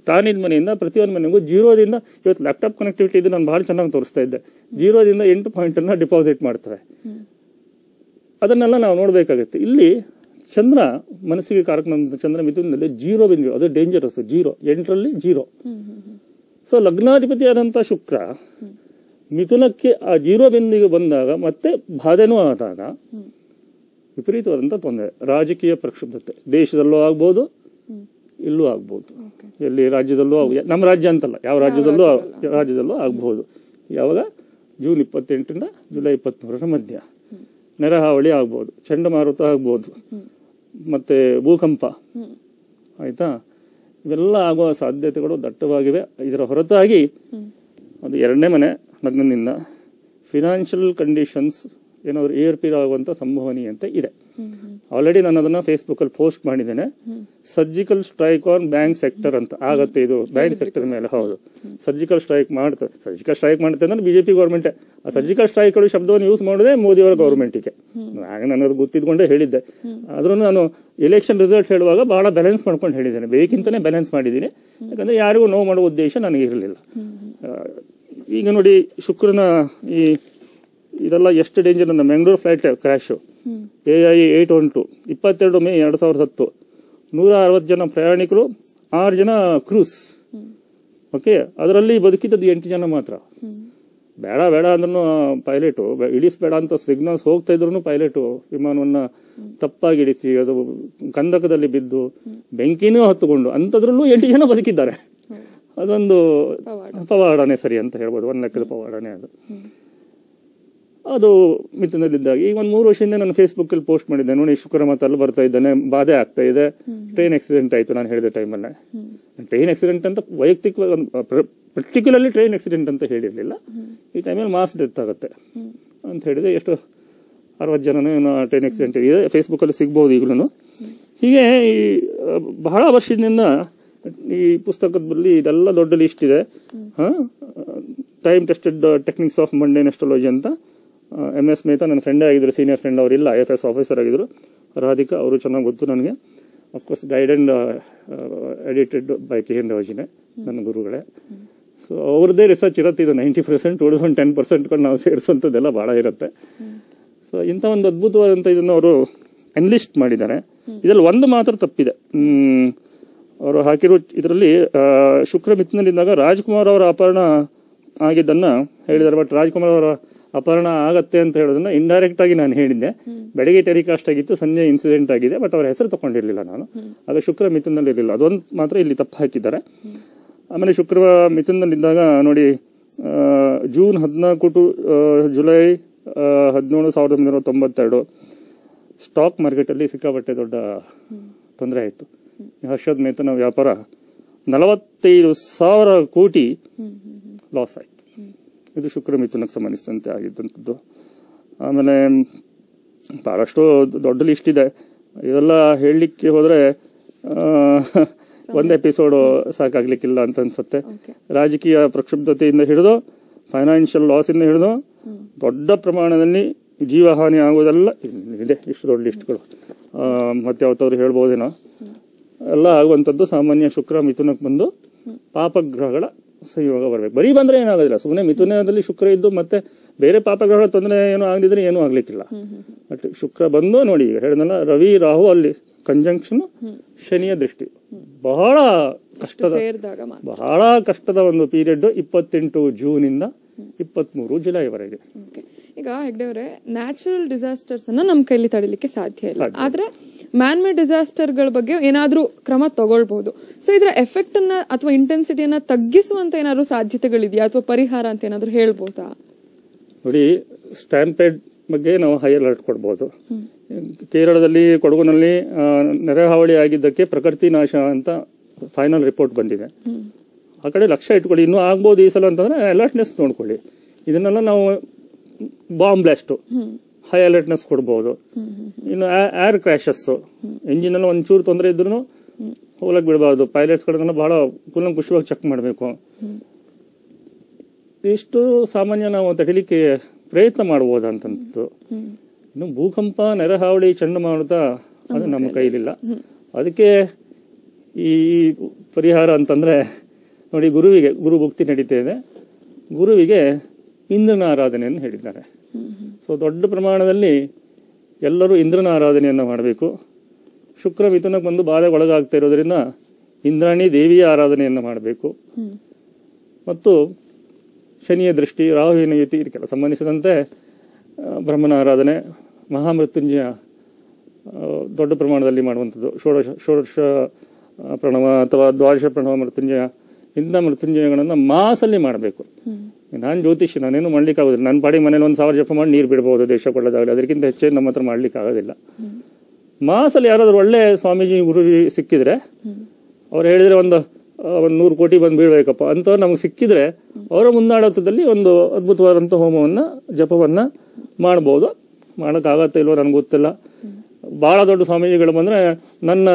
ತಾನಿದ ಮನೆಯಿಂದ ಪ್ರತಿಯೊಂದು ಮನೆಗೂ ಜೀರೋದಿಂದ, ಇವತ್ತು ಲ್ಯಾಪ್ಟಾಪ್ ಕನೆಕ್ಟಿವಿಟಿ ಇದು ನಾನು ಭಾಳ ಚೆನ್ನಾಗಿ ತೋರಿಸ್ತಾ ಇದ್ದೆ, ಜೀರೋದಿಂದ ಎಂಟು ಪಾಯಿಂಟನ್ನು ಡಿಪಾಸಿಟ್ ಮಾಡ್ತಾರೆ. ಅದನ್ನೆಲ್ಲ ನಾವು ನೋಡಬೇಕಾಗುತ್ತೆ. ಇಲ್ಲಿ ಚಂದ್ರ ಮನಸ್ಸಿಗೆ ಕಾರ್ಯಕ್ರಮ, ಚಂದ್ರ ಮಿಥುನದಲ್ಲಿ ಜೀರೋ ಬಿಂದು, ಅದು ಡೇಂಜರಸ್. ಜೀರೋ ಎಂಟರಲ್ಲಿ ಜೀರೋ. ಸೊ ಲಗ್ನಾಧಿಪತಿ ಆದಂಥ ಶುಕ್ರ ಮಿಥುನಕ್ಕೆ ಆ ಜೀರೋ ಬಿಂದಿಗೆ ಬಂದಾಗ ಮತ್ತೆ ಬಾಧೆನೂ ಆದಾಗ ವಿಪರೀತವಾದಂಥ ತೊಂದರೆ, ರಾಜಕೀಯ ಪ್ರಕ್ಷುಬ್ಧತೆ. ದೇಶದಲ್ಲೂ ಆಗ್ಬೋದು, ಇಲ್ಲೂ ಆಗ್ಬೋದು, ಎಲ್ಲಿ ರಾಜ್ಯದಲ್ಲೂ ಆಗ, ನಮ್ಮ ರಾಜ್ಯ ಅಂತಲ್ಲ, ಯಾವ ರಾಜ್ಯದಲ್ಲೂ ರಾಜ್ಯದಲ್ಲೂ ಆಗಬಹುದು. ಯಾವಾಗ ಜೂನ್ ಇಪ್ಪತ್ತೆಂಟರಿಂದ ಜುಲೈ ಇಪ್ಪತ್ತ್ಮೂರರ ಮಧ್ಯ ನೆರೆಹಾವಳಿ ಆಗ್ಬೋದು, ಚಂಡಮಾರುತ ಆಗ್ಬೋದು, ಮತ್ತು ಭೂಕಂಪ. ಆಯಿತಾ, ಇವೆಲ್ಲ ಆಗುವ ಸಾಧ್ಯತೆಗಳು ದಟ್ಟವಾಗಿವೆ. ಇದರ ಹೊರತಾಗಿ ಅದು ಎರಡನೇ ಮನೆ ಲಗ್ನದಿಂದ ಫಿನಾನ್ಷಿಯಲ್ ಕಂಡೀಷನ್ಸ್ ಏನಾದರೂ ಏರ್ಪೇರ್ ಆಗುವಂಥ ಸಂಭವನೀಯತೆ ಇದೆ. ಆಲ್ರೆಡಿ ನಾನು ಅದನ್ನು ಫೇಸ್ಬುಕ್ಕಲ್ಲಿ ಪೋಸ್ಟ್ ಮಾಡಿದ್ದೇನೆ. Surgical strike on bank sector ಅಂತ ಆಗುತ್ತೆ ಇದು, ಬ್ಯಾಂಕ್ ಸೆಕ್ಟರ್ ಮೇಲೆ. ಹೌದು, ಸರ್ಜಿಕಲ್ ಸ್ಟ್ರೈಕ್ ಮಾಡ್ತಾರೆ. ಸರ್ಜಿಕಲ್ ಸ್ಟ್ರೈಕ್ ಮಾಡುತ್ತೆ ಅಂದರೆ ಬಿ ಜೆ ಪಿ ಗೌರ್ಮೆಂಟೇ. ಆ ಸರ್ಜಿಕಲ್ ಸ್ಟ್ರೈಕ್ಗಳು ಶಬ್ದವನ್ನು ಯೂಸ್ ಮಾಡೋದೇ ಮೋದಿಯವರ ಗೌರ್ಮೆಂಟಿಗೆ. ಆಗ ನಾನು ಅದು ಗೊತ್ತಿದ್ಕೊಂಡೇ ಹೇಳಿದ್ದೆ. ಆದರೂ ನಾನು ಎಲೆಕ್ಷನ್ ರಿಸಲ್ಟ್ ಹೇಳುವಾಗ ಭಾಳ ಬ್ಯಾಲೆನ್ಸ್ ಮಾಡ್ಕೊಂಡು ಹೇಳಿದ್ದೇನೆ, ಬೇಕಿಂತಲೇ ಬ್ಯಾಲೆನ್ಸ್ ಮಾಡಿದ್ದೀನಿ. ಯಾಕಂದರೆ ಯಾರಿಗೂ ನೋವು ಮಾಡೋ ಉದ್ದೇಶ ನನಗಿರಲಿಲ್ಲ. ಈಗ ನೋಡಿ, ಶುಕ್ರನ ಈ ಇದೆಲ್ಲ ಎಷ್ಟು ಡೇಂಜರ್ ಅಂದ್ರೆ, Mangalore flight crash A I eight one two ಇಪ್ಪತ್ತೆರಡು ಮೇ ಎರಡು ಸಾವಿರದ ಹತ್ತು ನೂರ ಅರವತ್ತು ಜನ ಪ್ರಯಾಣಿಕರು, ಆರು ಜನ ಕ್ರೂಸ್. ಓಕೆ, ಅದರಲ್ಲಿ ಬದುಕಿದ್ದದ್ದು ಎಂಟು ಜನ ಮಾತ್ರ. ಬೇಡ ಬೇಡ ಅಂದ್ರೂ ಪೈಲಟು ಇಳಿಸಬೇಡ ಅಂತ ಸಿಗ್ನಲ್ಸ್ ಹೋಗ್ತಾ ಇದ್ರು ಪೈಲಟು ವಿಮಾನವನ್ನು ತಪ್ಪಾಗಿ ಇಳಿಸಿ ಅದು ಕಂದಕದಲ್ಲಿ ಬಿದ್ದು ಬೆಂಕಿನೂ ಹತ್ತುಕೊಂಡು, ಅಂಥದ್ರಲ್ಲೂ ಎಂಟು ಜನ ಬದುಕಿದ್ದಾರೆ. ಅದೊಂದು ಪವಾಡನೆ ಸರಿ ಅಂತ ಹೇಳ್ಬೋದು, ಒಂದು ಲೆಕ್ಕದ ಪವಾಡನೆ ಅದು. ಅದು ಮಿಥುನದಲ್ಲಿದ್ದಾಗಿ ಈಗ ಒಂದು ಮೂರು ವರ್ಷದಿಂದ ನಾನು ಫೇಸ್ಬುಕ್ಕಲ್ಲಿ ಪೋಸ್ಟ್ ಮಾಡಿದ್ದೆ. ನೋಡಿ, ಶುಕ್ರ ಮತ್ತು ಅಲ್ಲಿ ಬರ್ತಾ ಇದ್ದಾನೆ, ಬಾಧೆ ಆಗ್ತಾ ಇದೆ. ಟ್ರೈನ್ ಆಕ್ಸಿಡೆಂಟ್ ಆಯಿತು ನಾನು ಹೇಳಿದ ಟೈಮಲ್ಲೇ. ಟ್ರೈನ್ ಆಕ್ಸಿಡೆಂಟ್ ಅಂತ ವೈಯಕ್ತಿಕವಾಗಿ ಪರ್ಟಿಕ್ಯುಲರ್ಲಿ ಟ್ರೈನ್ ಆಕ್ಸಿಡೆಂಟ್ ಅಂತ ಹೇಳಿರಲಿಲ್ಲ. ಈ ಟೈಮಲ್ಲಿ ಮಾಸ್ ಡೆತ್ ಆಗುತ್ತೆ ಅಂತ ಹೇಳಿದೆ. ಎಷ್ಟು ಅರವತ್ತು ಜನನೂ ಟ್ರೈನ್ ಆಕ್ಸಿಡೆಂಟ್ ಇದೆ, ಫೇಸ್ಬುಕ್ಕಲ್ಲಿ ಸಿಗ್ಬೋದು ಈಗಲೂ. ಹೀಗೆ ಈ ಬಹಳ ವರ್ಷದಿಂದ ಈ ಪುಸ್ತಕದಲ್ಲಿ ಇದೆಲ್ಲ ದೊಡ್ಡ ಲಿಸ್ಟ್ ಇದೆ. ಹಾಂ, time tested techniques of mundane astrology ಅಂತ ಎಮ್ ಎಸ್ ಮೇಹ್ತಾ ನನ್ನ ಫ್ರೆಂಡೇ ಆಗಿದ್ದರು, ಸೀನಿಯರ್ ಫ್ರೆಂಡ್. ಅವರಿಲ್ಲ, ಐ ಎಫ್ ಎಸ್ ಆಫೀಸರ್ ಆಗಿದ್ದರು. ರಾಧಿಕಾ ಅವರು ಚೆನ್ನಾಗಿ ಗೊತ್ತು ನನಗೆ. Of course guide and edited by K N ರಾಜಿನೇ ನನ್ನ ಗುರುಗಳೇ. ಸೊ ಅವ್ರದ್ದೇ ರಿಸರ್ಚ್ ಇರುತ್ತೆ. ಇದು ನೈಂಟಿ ಪರ್ಸೆಂಟ್ ಉಳಿದೊಂದು ಟೆನ್ ಪರ್ಸೆಂಟ್ಕೊಂಡು ನಾವು ಸೇರಿಸೋಂಥದ್ದೆಲ್ಲ ಭಾಳ ಇರುತ್ತೆ. ಸೊ ಇಂಥ ಒಂದು ಅದ್ಭುತವಾದಂಥ ಇದನ್ನು ಅವರು ಎನ್ಲಿಸ್ಟ್ ಮಾಡಿದ್ದಾರೆ. ಇದರಲ್ಲಿ ಒಂದು ಮಾತ್ರ ತಪ್ಪಿದೆ ಅವರು ಹಾಕಿರೋ ಇದರಲ್ಲಿ. ಶುಕ್ರ ಮಿಥುನಲ್ಲಿದ್ದಾಗ ರಾಜ್ಕುಮಾರ್ ಅವರ ಅಪಹರಣ ಆಗಿದ್ದನ್ನು ಹೇಳಿದ್ದಾರೆ. ಬಟ್ ರಾಜ್ಕುಮಾರ್ ಅವರ ಅಪಹರಣ ಆಗತ್ತೆ ಅಂತ ಹೇಳೋದನ್ನು ಇಂಡೈರೆಕ್ಟಾಗಿ ನಾನು ಹೇಳಿದ್ದೆ. ಬೆಳಗ್ಗೆ ಟೆಲಿಕಾಸ್ಟ್ ಆಗಿತ್ತು, ಸಂಜೆ ಇನ್ಸಿಡೆಂಟ್ ಆಗಿದೆ. ಬಟ್ ಅವರ ಹೆಸರು ತೊಗೊಂಡಿರಲಿಲ್ಲ ನಾನು. ಆಗ ಶುಕ್ರ ಮಿಥುನಲ್ಲಿರಲಿಲ್ಲ. ಅದೊಂದು ಮಾತ್ರ ಇಲ್ಲಿ ತಪ್ಪು ಹಾಕಿದ್ದಾರೆ. ಆಮೇಲೆ ಶುಕ್ರ ಮಿಥುನಲ್ಲಿದ್ದಾಗ ನೋಡಿ, ಜೂನ್ ಹದಿನಾಲ್ಕು ಟು ಜುಲೈ ಹದಿನೇಳು ಸಾವಿರದ ಒಂಬೈನೂರ ತೊಂಬತ್ತೆರಡು ಸ್ಟಾಕ್ ಮಾರ್ಕೆಟಲ್ಲಿ ಸಿಕ್ಕಾಪಟ್ಟೆ ದೊಡ್ಡ ತೊಂದರೆ ಆಯಿತು. ಹರ್ಷದ್ ಮೇಹ್ತಾನ ವ್ಯಾಪಾರ ನಲವತ್ತೈದು ಸಾವಿರ ಕೋಟಿ ಲಾಸ್ ಆಯಿತು. ಇದು ಶುಕ್ರ ಮಿಥುನಕ್ಕೆ ಸಂಬಂಧಿಸಿದಂತೆ ಆಗಿದ್ದಂಥದ್ದು. ಆಮೇಲೆ ಭಾಳಷ್ಟು ದೊಡ್ಡ ಲಿಸ್ಟ್ ಇದೆ, ಇದೆಲ್ಲ ಹೇಳಲಿಕ್ಕೆ ಹೋದರೆ ಒಂದು ಎಪಿಸೋಡು ಸಾಕಾಗ್ಲಿಕ್ಕಿಲ್ಲ ಅಂತ ಅನ್ಸುತ್ತೆ. ರಾಜಕೀಯ ಪ್ರಕ್ಷುಬ್ಧತೆಯಿಂದ ಹಿಡಿದು ಫೈನಾನ್ಷಿಯಲ್ ಲಾಸಿಂದ ಹಿಡಿದು ದೊಡ್ಡ ಪ್ರಮಾಣದಲ್ಲಿ ಜೀವಹಾನಿ ಆಗೋದೆಲ್ಲ ಇದೆ. ಇಷ್ಟು ದೊಡ್ಡ ಲಿಸ್ಟ್ಗಳು ಮತ್ತೆ ಯಾವತ್ತಾದ್ರು ಹೇಳ್ಬೋದೇನೋ. ಎಲ್ಲ ಆಗುವಂಥದ್ದು ಸಾಮಾನ್ಯ ಶುಕ್ರ ಮಿಥುನಕ್ಕೆ ಬಂದು ಪಾಪಗ್ರಹಗಳ ಸಂಯೋಗ ಬರಬೇಕು. ಬರೀ ಬಂದರೆ ಏನಾಗೋದಿಲ್ಲ, ಸುಮ್ಮನೆ ಮಿಥುನದಲ್ಲಿ ಶುಕ್ರ ಇದ್ದು ಮತ್ತೆ ಬೇರೆ ಪಾಪಗ್ರಹಗಳ ತೊಂದರೆ ಏನೂ ಆಗದಿದ್ರೆ ಏನೂ ಆಗ್ಲಿಕ್ಕಿಲ್ಲ. ಬಟ್ ಶುಕ್ರ ಬಂದು ನೋಡಿ ಈಗ ಹೇಳಿದ್ನಲ್ಲ, ರವಿ ರಾಹು ಅಲ್ಲಿ ಕಂಜಂಕ್ಷನ್, ಶನಿಯ ದೃಷ್ಟಿ, ಬಹಳ ಕಷ್ಟದ ಬಹಳ ಕಷ್ಟದ ಒಂದು ಪೀರಿಯಡ್ ಇಪ್ಪತ್ತೆಂಟು ಜೂನಿಂದ ಇಪ್ಪತ್ಮೂರು ಜುಲೈವರೆಗೆ. ಈಗ ಹೆಗ್ಡೆ ಅವರೇ, ನ್ಯಾಚುರಲ್ ಡಿಸಾಸ್ಟರ್ಸ್ ಅನ್ನ ನಮ್ಮ ಕೈಲಿ ತಡಿಲಿಕ್ಕೆ ಸಾಧ್ಯ ಇಲ್ಲ, ಆದ್ರೆ ಮ್ಯಾನ್ ಮೇಡ್ ಡಿಸಾಸ್ಟರ್ಗಳ ಬಗ್ಗೆ ಏನಾದರೂ ಕ್ರಮ ತಗೊಳ್ಬಹುದು. ಸೊ ಇದರ ಎಫೆಕ್ಟ್ ಅನ್ನ ಅಥವಾ ಇಂಟೆನ್ಸಿಟಿಯನ್ನ ತಗ್ಗಿಸುವಂತ ಏನಾದ್ರು ಸಾಧ್ಯತೆಗಳಿದೆಯಾ ಅಥವಾ ಪರಿಹಾರ ಅಂತ ಏನಾದ್ರು ಹೇಳ್ಬೋದಾ? ನೋಡಿ, ಸ್ಟ್ಯಾಂಪೇಡ್ ಬಗ್ಗೆ ನಾವು ಹೈ ಅಲರ್ಟ್ ಕೊಡ್ಬೋದು. ಕೇರಳದಲ್ಲಿ ಕೊಡಗುನಲ್ಲಿ ನೆರೆ ಹಾವಳಿ ಆಗಿದ್ದಕ್ಕೆ ಪ್ರಕೃತಿ ನಾಶ ಅಂತ ಫೈನಲ್ ರಿಪೋರ್ಟ್ ಬಂದಿದೆ. ಆ ಕಡೆ ಲಕ್ಷ್ಯ ಇಟ್ಕೊಳ್ಳಿ, ಇನ್ನೂ ಆಗ್ಬೋದು ಈ ಸಲ ಅಂತಂದ್ರೆ ಅಲರ್ಟ್ನೆಸ್ ನೋಡ್ಕೊಳ್ಳಿ. ಇದನ್ನೆಲ್ಲ ನಾವು ಬಾಂಬ್ ಬ್ಲಾಸ್ಟು ಹೈ ಅಲರ್ಟ್ನೆಸ್ ಕೊಡ್ಬೋದು. ಇನ್ನು ಏರ್ ಕ್ರ್ಯಾಶಸ್ಸು, ಎಂಜಿನೆಲ್ಲ ಒಂಚೂರು ತೊಂದರೆ ಇದ್ರೂ ಹೋಗ್ಲಕ್ಕೆ ಬಿಡಬಾರ್ದು. ಪೈಲಟ್ಸ್ಗಳನ್ನೆಲ್ಲ ಬಹಳ ಕೂಲಂಕುಷವಾಗಿ ಚೆಕ್ ಮಾಡಬೇಕು. ಇಷ್ಟು ಸಾಮಾನ್ಯ ನಾವು ತಗಲಿಕ್ಕೆ ಪ್ರಯತ್ನ ಮಾಡ್ಬೋದಂತಂತು. ಇನ್ನು ಭೂಕಂಪ, ನೆರೆ ಹಾವಳಿ, ಚಂಡಮಾರುತ ಅದು ನಮ್ಮ ಕೈಲಿಲ್ಲ. ಅದಕ್ಕೆ ಈ ಪರಿಹಾರ ಅಂತಂದರೆ ನೋಡಿ, ಗುರುವಿಗೆ ಗುರು ಭಕ್ತಿ ನಡೀತಾ ಇದೆ. ಗುರುವಿಗೆ ಇಂದ್ರನ ಆರಾಧನೆಯನ್ನು ಹೇಳಿದ್ದಾರೆ. ಸೊ ದೊಡ್ಡ ಪ್ರಮಾಣದಲ್ಲಿ ಎಲ್ಲರೂ ಇಂದ್ರನ ಆರಾಧನೆಯನ್ನು ಮಾಡಬೇಕು. ಶುಕ್ರ ಮಿಥುನಕ್ಕೆ ಬಂದು ಬಾಧೆಗೆ ಒಳಗಾಗ್ತಾ ಇರೋದ್ರಿಂದ ಇಂದ್ರಾಣಿ ದೇವಿಯ ಆರಾಧನೆಯನ್ನು ಮಾಡಬೇಕು. ಮತ್ತು ಶನಿಯ ದೃಷ್ಟಿ, ರಾಹುವಿನ ಯುತಿ, ಇದಕ್ಕೆಲ್ಲ ಸಂಬಂಧಿಸಿದಂತೆ ಬ್ರಹ್ಮನ ಆರಾಧನೆ, ಮಹಾಮೃತ್ಯುಂಜಯ ದೊಡ್ಡ ಪ್ರಮಾಣದಲ್ಲಿ ಮಾಡುವಂಥದ್ದು, ಷೋಡಶ ಷೋಡಶ ಪ್ರಣವ ಅಥವಾ ದ್ವಾದಶ ಪ್ರಣವ ಮೃತ್ಯುಂಜಯ, ಇಂಥ ಮೃತ್ಯುಂಜಯಗಳನ್ನು ಮಾಸಲ್ಲಿ ಮಾಡಬೇಕು. ನಾನು ಜ್ಯೋತಿಷಿ, ನಾನೇನು ಮಾಡ್ಲಿಕ್ಕಾಗೋದಿಲ್ಲ. ನನ್ನ ಪಾಡಿ ಮನೇಲಿ ಒಂದು ಸಾವಿರ ಜಪ ಮಾಡಿ ನೀರು ಬಿಡ್ಬೋದು, ದೇಶ ಕೊಳ್ಳೋದಾಗಲಿ. ಅದಕ್ಕಿಂತ ಹೆಚ್ಚೇನು ನಮ್ಮ ಹತ್ರ ಮಾಡ್ಲಿಕ್ಕಾಗೋದಿಲ್ಲ. ಮಾಸಲ್ಲಿ ಯಾರಾದ್ರೂ ಒಳ್ಳೆ ಸ್ವಾಮೀಜಿ ಗುರುಜಿ ಸಿಕ್ಕಿದ್ರೆ, ಅವ್ರು ಹೇಳಿದರೆ ಒಂದು ಒಂದು ನೂರು ಕೋಟಿ ಬಂದು ಬೀಳ್ಬೇಕಪ್ಪ ಅಂತವ್ರು ನಮ್ಗೆ ಸಿಕ್ಕಿದ್ರೆ, ಅವರ ಮುಂದಾಡೋತದಲ್ಲಿ ಒಂದು ಅದ್ಭುತವಾದಂಥ ಹೋಮವನ್ನು ಜಪವನ್ನು ಮಾಡ್ಬೋದು. ಮಾಡೋಕ್ಕಾಗತ್ತೆ ಇಲ್ವೋ ನನಗೆ ಗೊತ್ತಿಲ್ಲ. ಭಾಳ ದೊಡ್ಡ ಸ್ವಾಮೀಜಿಗಳು ಬಂದರೆ ನನ್ನ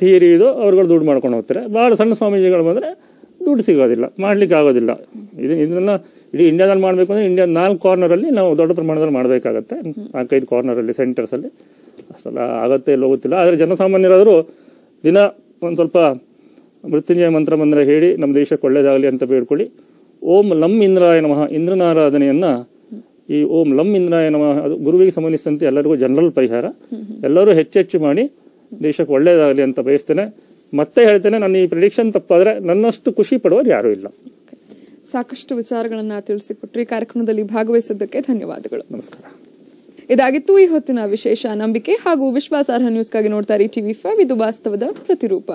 ಥಿಯರಿ ಇದು, ಅವ್ರುಗಳು ದುಡ್ಡು ಮಾಡ್ಕೊಂಡು ಹೋಗ್ತಾರೆ. ಭಾಳ ಸಣ್ಣ ಸ್ವಾಮೀಜಿಗಳು ಬಂದರೆ ದುಡ್ಡು ಸಿಗೋದಿಲ್ಲ, ಮಾಡ್ಲಿಕ್ಕೆ ಆಗೋದಿಲ್ಲ. ಇದು ಇದನ್ನ ಇಡೀ ಇಂಡಿಯಾದಲ್ಲಿ ಮಾಡಬೇಕು ಅಂದರೆ ಇಂಡಿಯಾ ನಾಲ್ಕು ಕಾರ್ನರಲ್ಲಿ ನಾವು ದೊಡ್ಡ ಪ್ರಮಾಣದಲ್ಲಿ ಮಾಡಬೇಕಾಗತ್ತೆ. ನಾಲ್ಕೈದು ಕಾರ್ನರಲ್ಲಿ, ಸೆಂಟರ್ಸಲ್ಲಿ. ಅಷ್ಟೆಲ್ಲ ಆಗತ್ತೆ ಇಲ್ಲೋ ಗೊತ್ತಿಲ್ಲ. ಆದರೆ ಜನಸಾಮಾನ್ಯರಾದರೂ ದಿನ ಒಂದು ಸ್ವಲ್ಪ ಮೃತ್ಯುಂಜಯ ಮಂತ್ರ ಬಂದರೆ ಹೇಳಿ ನಮ್ಮ ದೇಶಕ್ಕೆ ಒಳ್ಳೇದಾಗಲಿ ಅಂತ ಬೇಡ್ಕೊಳ್ಳಿ. ಓಂ ಲಂ ಇಂದ್ರಾಯ ನಮಃ, ಇಂದ್ರನ ಆರಾಧನೆಯನ್ನು, ಈ ಓಂ ಲಂ ಇಂದ್ರಾಯ ನಮಃ ಅದು ಗುರುವಿಗೆ ಸಂಬಂಧಿಸಿದಂತೆ ಎಲ್ಲರಿಗೂ ಜನರಲ್ ಪರಿಹಾರ. ಎಲ್ಲರೂ ಹೆಚ್ಚೆಚ್ಚು ಮಾಡಿ ದೇಶಕ್ಕೆ ಒಳ್ಳೇದಾಗಲಿ ಅಂತ ಬಯಸ್ತೇನೆ. ಮತ್ತೆ ಹೇಳ್ತೇನೆ, ನನ್ನ ಈ ಪ್ರಿಡಿಕ್ಷನ್ ತಪ್ಪಾದರೆ ನನ್ನಷ್ಟು ಖುಷಿ ಪಡುವರು ಯಾರೂ ಇಲ್ಲ. ಸಾಕಷ್ಟು ವಿಚಾರಗಳನ್ನು ತಿಳಿಸಿಕೊಟ್ರಿ. ಕಾರ್ಯಕ್ರಮದಲ್ಲಿ ಭಾಗವಹಿಸಿದ್ದಕ್ಕೆ ಧನ್ಯವಾದಗಳು. ನಮಸ್ಕಾರ. ಇದಾಗಿತ್ತು ಈ ಹೊತ್ತಿನ ವಿಶೇಷ. ನಂಬಿಕೆ ಹಾಗೂ ವಿಶ್ವಾಸಾರ್ಹ ನ್ಯೂಸ್ಗಾಗಿ ನೋಡ್ತಾರೆ ಟಿವಿ ಫೈವ್. ಇದು ವಾಸ್ತವದ ಪ್ರತಿರೂಪ.